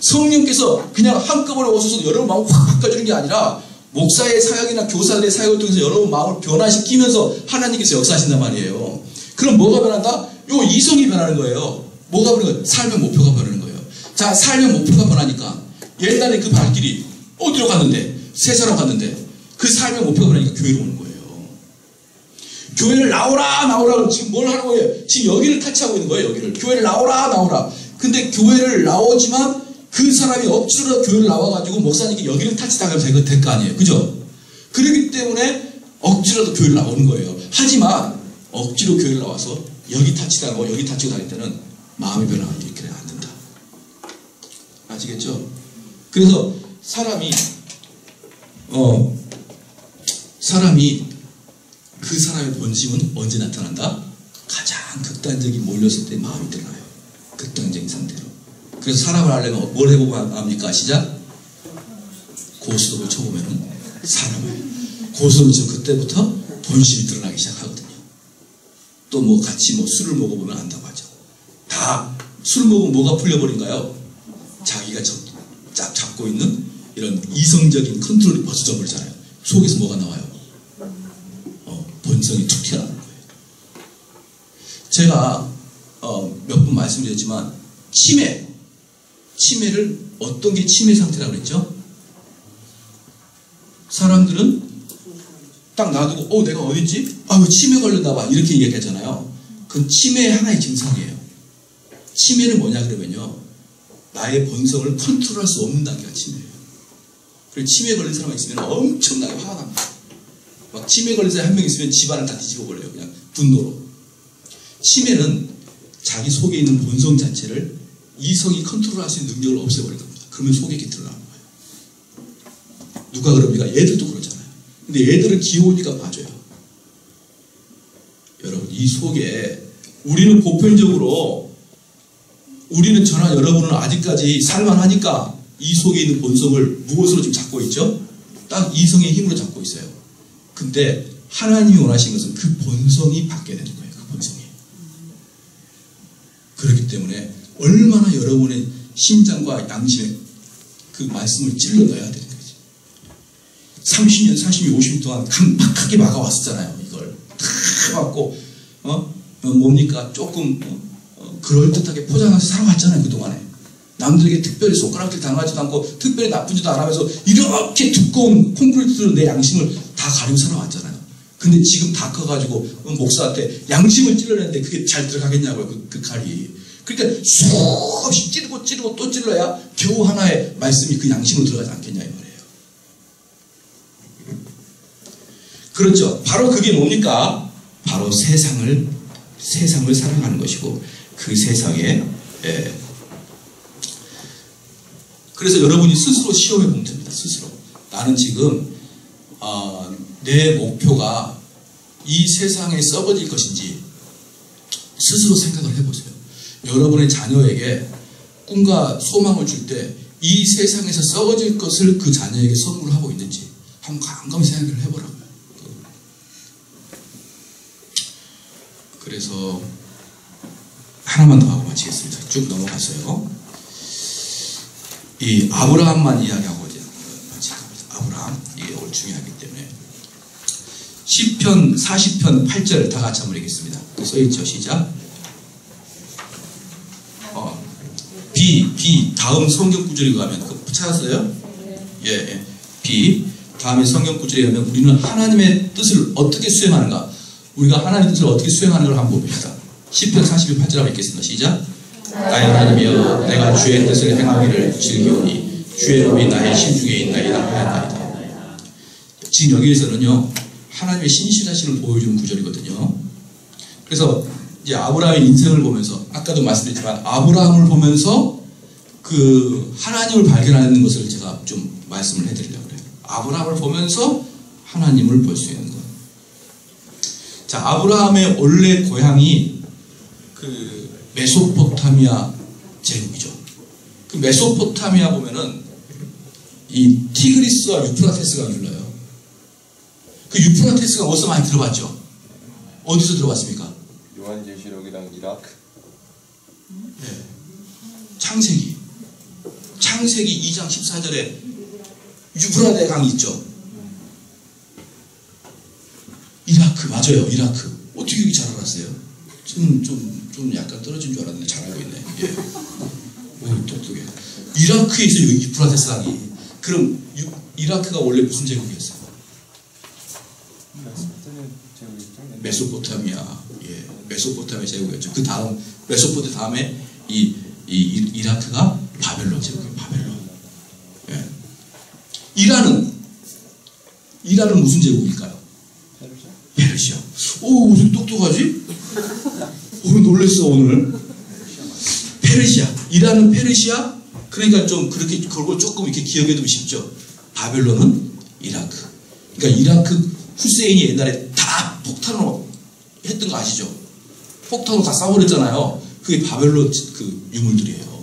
성령께서 그냥 한꺼번에 오셔서 여러분 마음을 확 바꿔주는 게 아니라 목사의 사역이나 교사들의 사역을 통해서 여러분 마음을 변화시키면서 하나님께서 역사하신단 말이에요. 그럼 뭐가 변한다? 요 이성이 변하는 거예요. 뭐가 변하는 거예요? 삶의 목표가 변하는 거예요. 자, 삶의 목표가 변하니까 옛날에 그 발길이 어디로 갔는데, 세상으로 갔는데, 그 삶의 목표가 변하니까 교회로 오는 거예요. 교회를 나오라 나오라. 지금 뭘 하는 거예요? 지금 여기를 탈취하고 있는 거예요. 여기를. 교회를 나오라 나오라. 근데 교회를 나오지만 그 사람이 억지로 교회를 나와가지고 목사님께 여기를 탈취당하면 될 거 아니에요. 그죠? 그렇기 때문에 억지로라도 교회를 나오는 거예요. 하지만 억지로 교회를 나와서 여기 탈취당하고 여기 탈취고 다닐 때는 마음이 변화가 이렇게 안 된다. 아시겠죠? 그래서 사람이 어 사람이 그 사람의 본심은 언제 나타난다? 가장 극단적인 몰렸을 때 마음이 드러나요. 극단적인 상태로. 그래서 사람을 알려면 뭘 해보고 합니까? 시작? 고스톱을 쳐보면은 사람을. 고스톱을 치면 그때부터 본심이 드러나기 시작하거든요. 또 뭐 같이 뭐 술을 먹어보면 안다고 하죠. 다 술 먹으면 뭐가 풀려버린가요? 자기가 쫙 잡고 있는 이런 이성적인 컨트롤이 벌써 버리잖아요. 속에서 뭐가 나와요? 본성이 툭 튀어나오는 거예요. 제가 어, 몇 번 말씀드렸지만 치매, 치매를 어떤 게 치매 상태라고 그랬죠? 사람들은 딱 놔두고 어 내가 어딨지? 아유 치매 걸렸나 봐 이렇게 얘기했잖아요. 그건 치매의 하나의 증상이에요. 치매는 뭐냐 그러면요, 나의 본성을 컨트롤할 수 없는 단계가 치매예요. 그리고 치매 걸린 사람이 있으면 엄청나게 화가 납니다. 막 치매 걸린 사람이 한 명 있으면 집안을 다 뒤집어 버려요. 그냥 분노로. 치매는 자기 속에 있는 본성 자체를 이성이 컨트롤할 수 있는 능력을 없애버린 겁니다. 그러면 속에 이렇게 드러나는 거예요. 누가 그럽니까? 얘들도 그러잖아요. 근데 얘들은 귀여우니까 봐줘요. 여러분 이 속에 우리는 보편적으로 우리는 저나 여러분은 아직까지 살만하니까 이 속에 있는 본성을 무엇으로 지금 잡고 있죠? 딱 이성의 힘으로 잡고 있어요. 근데 하나님이 원하신 것은 그 본성이 바뀌어야 되는 거예요. 그 본성이. 그렇기 때문에 얼마나 여러분의 신장과 양심에 그 말씀을 찔러 넣어야 되는 거지. 삼십 년, 사십 년, 오십 년 동안 강박하게 막아왔었잖아요. 이걸 다 막고 어? 어 뭡니까? 조금 어, 어, 그럴듯하게 포장해서 살아왔잖아요, 그동안에. 남들에게 특별히 손가락질 당하지도 않고 특별히 나쁘지도 않으면서 이렇게 두꺼운 콘크리트로 내 양심을 다 가리고 살아왔잖아요. 근데 지금 다 커가지고 목사한테 양심을 찔러냈는데 그게 잘 들어가겠냐고요, 그, 그 칼이. 그러니까 수없이 찌르고 찌르고 또 찔러야 겨우 하나의 말씀이 그 양심으로 들어가지 않겠냐 이 말이에요. 그렇죠. 바로 그게 뭡니까? 바로 세상을 세상을 사랑하는 것이고 그 세상에 예. 그래서 여러분이 스스로 시험해 보면 됩니다. 스스로 나는 지금 어, 내 목표가 이 세상에 써버릴 것인지 스스로 생각을 해보세요. 여러분의 자녀에게 꿈과 소망을 줄 때 이 세상에서 썩어질 것을 그 자녀에게 선물하고 있는지 한번 깜깜이 생각을 해보라고요. 그래서 하나만 더 하고 마치겠습니다. 쭉 넘어갔어요. 이 아브라함만 이야기하고 마치겠습니다. 아브라함 이게 오늘 중요하기 때문에 시편 사십 편 팔 절 다 같이 한번 읽겠습니다. 써있죠. 시작. B, B 다음 성경 구절에 가면 그 찾았어요? 예, 예. B 다음에 성경 구절에 가면 우리는 하나님의 뜻을 어떻게 수행하는가? 우리가 하나님의 뜻을 어떻게 수행하는 걸 한번 봅시다. 시편 사십일 편 팔 절 한번 읽겠습니다. 시작. 나의 하나님이여, 내가 주의 뜻을 행하기를 즐기오니 주의 법이 나의 심중에 있나이다 하였나이다. 지금 여기에서는요 하나님의 신실하심을 보여주는 구절이거든요. 그래서 이제 아브라함의 인생을 보면서 아까도 말씀드렸지만 아브라함을 보면서 그 하나님을 발견하는 것을 제가 좀 말씀을 해드리려고 해요. 아브라함을 보면서 하나님을 볼 수 있는 것. 자, 아브라함의 원래 고향이 그 메소포타미아 제국이죠. 그 메소포타미아 보면은 이 티그리스와 유프라테스가 흘러요. 그 유프라테스가 어디서 많이 들어봤죠? 어디서 들어봤습니까? 요한계시록이랑 이라크. 네. 창세기. 창세기 이 장 십사 절에 유프라데 강이 있죠. 이라크 맞아요. 이라크. 어떻게 이렇게 잘 알았어요? 좀, 좀, 좀 약간 떨어진 줄 알았는데 잘 알고 있네. 예. 오, 똑똑해. 이라크에서 유프라테스 강이. 그럼 유, 이라크가 원래 무슨 제국이었어요? 메소포타미아. 예, 메소포타미아 제국이었죠. 그 다음 메소포트 다음에 이, 이, 이 이라크가 바벨론 제국이에요. 바벨론. 예. 이란은 이란은 무슨 제국일까요? 페르시아. 페르시아. 오, 무슨 똑똑하지? 오늘 놀랬어 오늘. 페르시아. 이란은 페르시아. 그러니까 좀 그렇게 그걸 조금 이렇게 기억해두면 쉽죠. 바벨론은 이라크. 그러니까 이라크 후세인이 옛날에 다 폭탄으로 했던 거 아시죠? 폭탄으로 다 쏴버렸잖아요. 그게 바벨론 그 유물들이에요.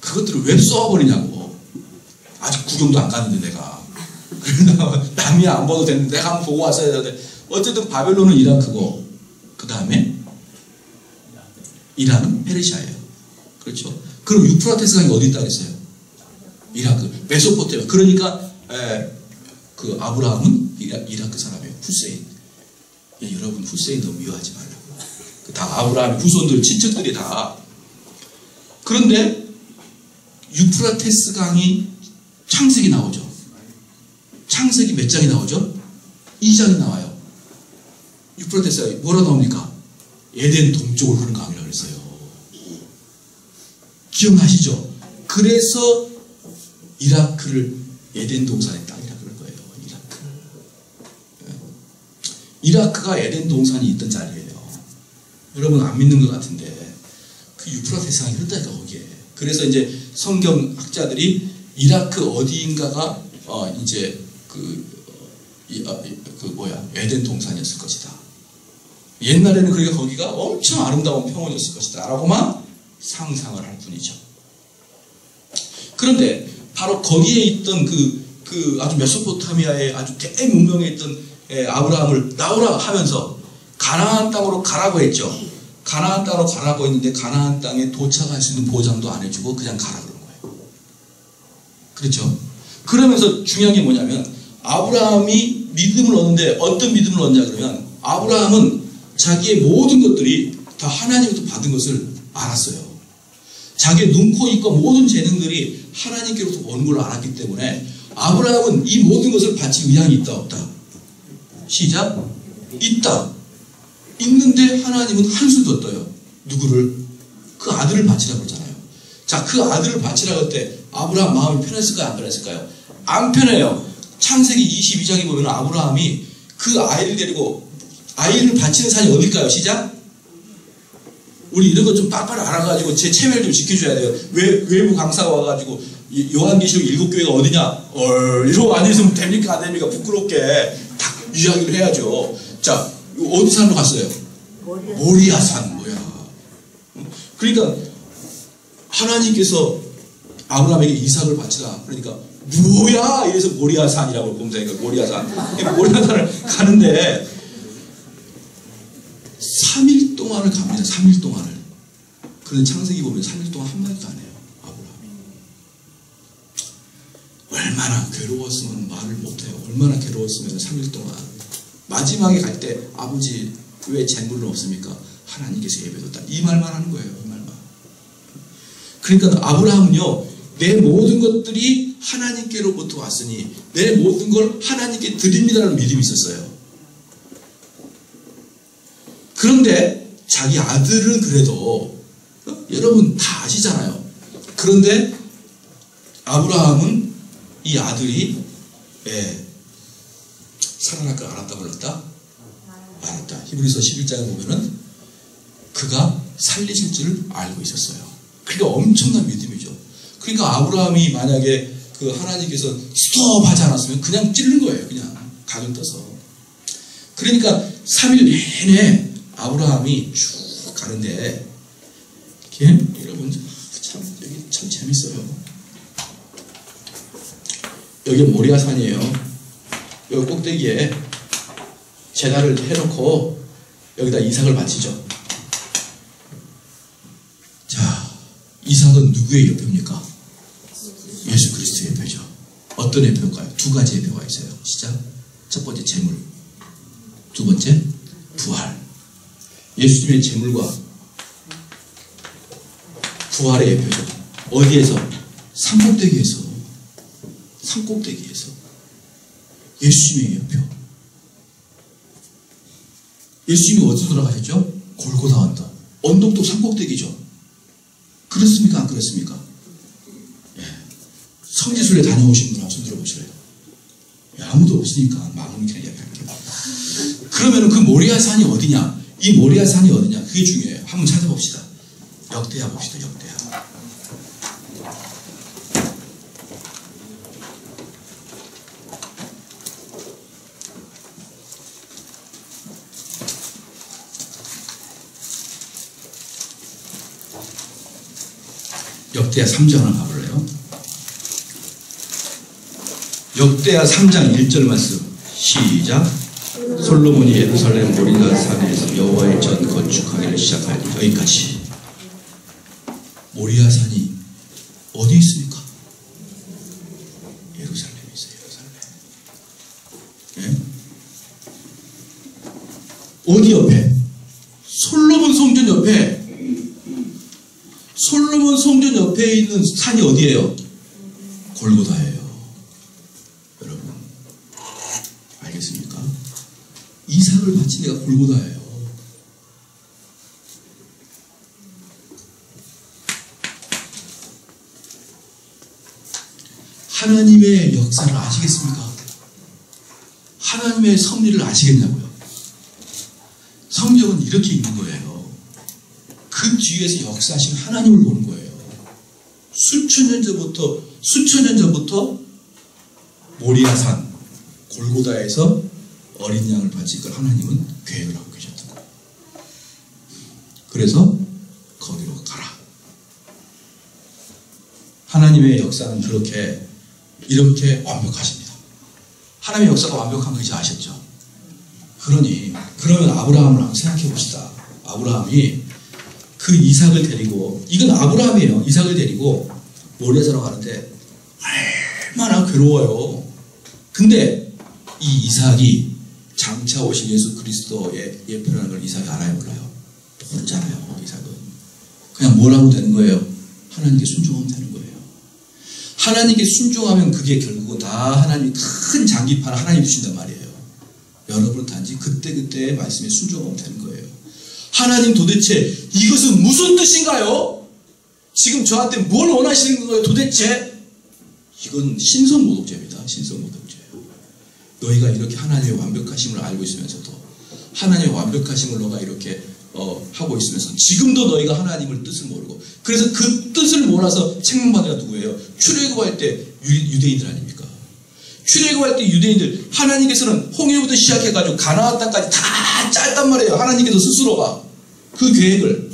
그것들을 왜 쏘아버리냐고. 아직 구경도 안 갔는데 내가. 그러다가 남이 안 봐도 되는데 내가 한번 보고 왔어야 되는데 어쨌든 바벨론은 이라크고 그 다음에 이란은 페르시아예요. 그렇죠? 그럼 유프라테스 강이 어디 있다 그랬어요? 이라크. 메소포타미아. 그러니까 에, 그 아브라함은 이라, 이라크 사람이에요. 후세인. 예, 여러분 후세인 너무 미워하지 말라고. 다 아브라함의 후손들, 친척들이 다. 그런데 유프라테스 강이 창세기 나오죠. 창세기 몇 장이 나오죠? 이 장이 나와요. 유프라테스가 뭐라 나옵니까? 에덴 동쪽으로 흐르는 강이라고 그랬어요. 기억나시죠? 그래서 이라크를 에덴 동산에 딱 이라크가 에덴 동산이 있던 자리예요. 여러분 안 믿는 것 같은데 그 유프라테스 강이 흐르다니까 거기에. 그래서 이제 성경 학자들이 이라크 어디인가가 어 이제 그, 이, 아, 그 뭐야 에덴 동산이었을 것이다. 옛날에는 그러니까 거기가 엄청 아름다운 평원이었을 것이다라고만 상상을 할 뿐이죠. 그런데 바로 거기에 있던 그, 그 아주 메소포타미아의 아주 대문명에 있던 예, 아브라함을 나오라 하면서 가나안 땅으로 가라고 했죠. 가나안 땅으로 가라고 했는데 가나안 땅에 도착할 수 있는 보장도 안 해주고 그냥 가라 그런 거예요. 그렇죠? 그러면서 중요한 게 뭐냐면 아브라함이 믿음을 얻는데 어떤 믿음을 얻냐 그러면 아브라함은 자기의 모든 것들이 다 하나님부터 받은 것을 알았어요. 자기의 눈, 코, 입과 모든 재능들이 하나님께로부터 온 걸 알았기 때문에 아브라함은 이 모든 것을 받지 의향이 있다 없다. 시작. 있다. 있는데 하나님은 한술도 떠요. 누구를? 그 아들을 바치라고 그러잖아요. 자, 그 아들을 바치라고 할 때 아브라함 마음이 편했을까요? 안 편했을까요? 안 편해요. 창세기 이십이 장에 보면 아브라함이 그 아이를 데리고 아이를 바치는 산이 어딜까요? 시작. 우리 이런 거 좀 빨빨 알아가지고 제 체면을 좀 지켜줘야 돼요. 외, 외부 강사가 와가지고 요한계시록 일곱 교회가 어디냐? 얼 이러고 안 있으면 됩니까? 안 됩니까? 부끄럽게 딱 이야기를 해야죠. 자, 어디 산으로 갔어요? 모리아산. 뭐야. 그러니까 하나님께서 아브라함에게 이삭을 바치라. 그러니까 뭐야? 이래서 모리아산이라고 봄새니까 모리아산. 모리아산을 가는데 삼 일 동안을 갑니다. 삼 일 동안을. 그런데 창세기 보면 삼 일 동안 한마디도 안 해요. 아브라함이. 얼마나 괴로웠으면 말을 못해요. 얼마나 괴로웠으면 삼 일 동안. 마지막에 갈 때 아버지 왜 재물은 없습니까? 하나님께서 예배했다. 이 말만 하는 거예요. 이 말만. 그러니까 아브라함은요. 내 모든 것들이 하나님께로부터 왔으니 내 모든 걸 하나님께 드립니다라는 믿음이 있었어요. 그런데 자기 아들은 그래도 여러분 다 아시잖아요. 그런데 아브라함은 이 아들이 예, 살아날까 알았다 몰랐다? 알았다. 히브리서 십일 장에 보면은 그가 살리실 줄 알고 있었어요. 그러니까 엄청난 믿음이죠. 그러니까 아브라함이 만약에 그 하나님께서 스톱 하지 않았으면 그냥 찔른 거예요. 그냥 가슴 떠서. 그러니까 삼 일 내내 아브라함이 쭉 가는데, 여러분, 참, 여기 참 재밌어요. 여기 모리아산이에요. 여기 꼭대기에 제단을 해놓고, 여기다 이삭을 바치죠. 자, 이삭은 누구의 예표입니까? 예수 그리스도의 예표죠. 어떤 예표일까요? 두 가지 예표가 있어요. 시작. 첫 번째, 재물. 두 번째, 부활. 예수님의 재물과 부활의 예표죠. 어디에서? 산꼭대기에서. 산꼭대기에서. 예수님의 예표. 예수님이 어디서 돌아가셨죠? 골고다 언덕. 언덕도 산꼭대기죠. 그렇습니까? 안 그렇습니까? 예. 성지순례 다녀오신 분 한번 들어보시래요. 예, 아무도 없으니까 마음이 그냥 약할게요. 그러면 그 모리아산이 어디냐? 이 모리아산이 어디냐? 그게 중요해요. 한번 찾아봅시다. 역대하 봅시다. 역대하. 역대하 삼 장 하나 가볼래요? 역대하 삼 장 일 절 말씀. 시작. 솔로몬이 예루살렘 모리아산에서 여호와의 전 건축하기를 시작할 때 여기까지. 모리아산이 어디 있습니까? 예루살렘에 있어요. 예루살렘. 예? 어디 옆에? 솔로몬 성전 옆에. 솔로몬 성전 옆에 있는 산이 어디예요? 골고다예요. 이삭을 바친 데가 골고다예요. 하나님의 역사를 아시겠습니까? 하나님의 섭리를 아시겠냐고요. 성경은 이렇게 있는 거예요. 그 뒤에서 역사하신 하나님을 보는 거예요. 수천 년 전부터 수천 년 전부터 모리아산 골고다에서 어린 양을 바칠 걸 하나님은 계획을 하고 계셨던 거예요. 그래서 거기로 가라. 하나님의 역사는 그렇게 이렇게 완벽하십니다. 하나님의 역사가 완벽한 거 이제 아셨죠? 그러니 그러면 아브라함을 한번 생각해 봅시다. 아브라함이 그 이삭을 데리고 이건 아브라함이에요. 이삭을 데리고 모리아산으로 가는데 얼마나 괴로워요. 근데 이 이삭이 장차 오신 예수 그리스도의 예표라는 걸 이삭이 알아요 몰라요? 모르잖아요. 이삭은. 그냥 뭘 하면 되는 거예요? 하나님께 순종하면 되는 거예요. 하나님께 순종하면 그게 결국은 다 하나님이 큰 장기판을 하나님이 주신단 말이에요. 여러분은 단지 그때그때 말씀에 순종하면 되는 거예요. 하나님, 도대체 이것은 무슨 뜻인가요? 지금 저한테 뭘 원하시는 거예요? 도대체 이건 신성모독죄입니다. 신성모독죄예요. 너희가 이렇게 하나님의 완벽하심을 알고 있으면서도, 하나님의 완벽하심을 너가 이렇게 어, 하고 있으면서 지금도 너희가 하나님을 뜻을 모르고, 그래서 그 뜻을 몰아서 책망받으라. 누구예요? 출애굽할 때 유, 유대인들 아닙니까? 출애굽할 때 유대인들, 하나님께서는 홍해부터 시작해가지고 가나안 땅까지 다 짰단 말이에요. 하나님께서 스스로가 그 계획을.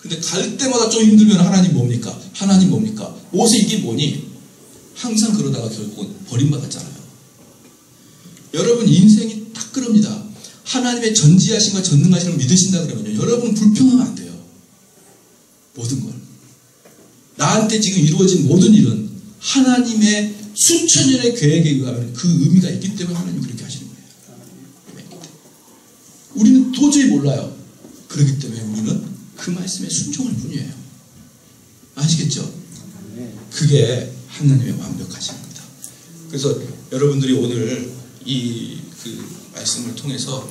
근데 갈 때마다 좀 힘들면 하나님 뭡니까? 하나님 뭡니까? 모세 이게 뭐니? 항상 그러다가 결국은 버림받았잖아요. 여러분, 인생이 딱 그럽니다. 하나님의 전지하심과 전능하심을 믿으신다 그러면요, 여러분 불평하면 안 돼요. 모든 걸, 나한테 지금 이루어진 모든 일은 하나님의 수천년의 계획에 의하면 그 의미가 있기 때문에 하나님이 그렇게 하시는 거예요. 우리는 도저히 몰라요. 그렇기 때문에 우리는 그 말씀에 순종할 뿐이에요. 아시겠죠? 그게 하나님의 완벽하심입니다. 그래서 여러분들이 오늘 이 그 말씀을 통해서,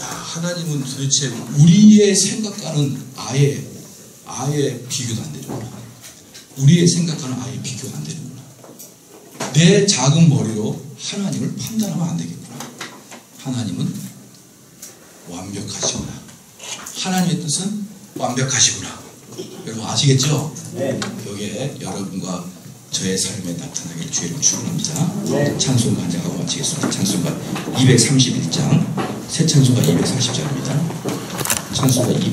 야, 하나님은 도대체 우리의 생각과는 아예 아예 비교도 안 되는구나. 우리의 생각과는 아예 비교도 안 되는구나. 내 작은 머리로 하나님을 판단하면 안 되겠구나. 하나님은 완벽하시구나. 하나님의 뜻은 완벽하시구나. 여러분 아시겠죠? 네. 이게 여러분과 저의 삶에 나타나기를 주의 이름으로 축원합니다. 찬송가 한 장하고 마치겠습니다. 찬송가 이백삼십일 장, 새 찬송가 이백사십 장입니다. 찬송가 이백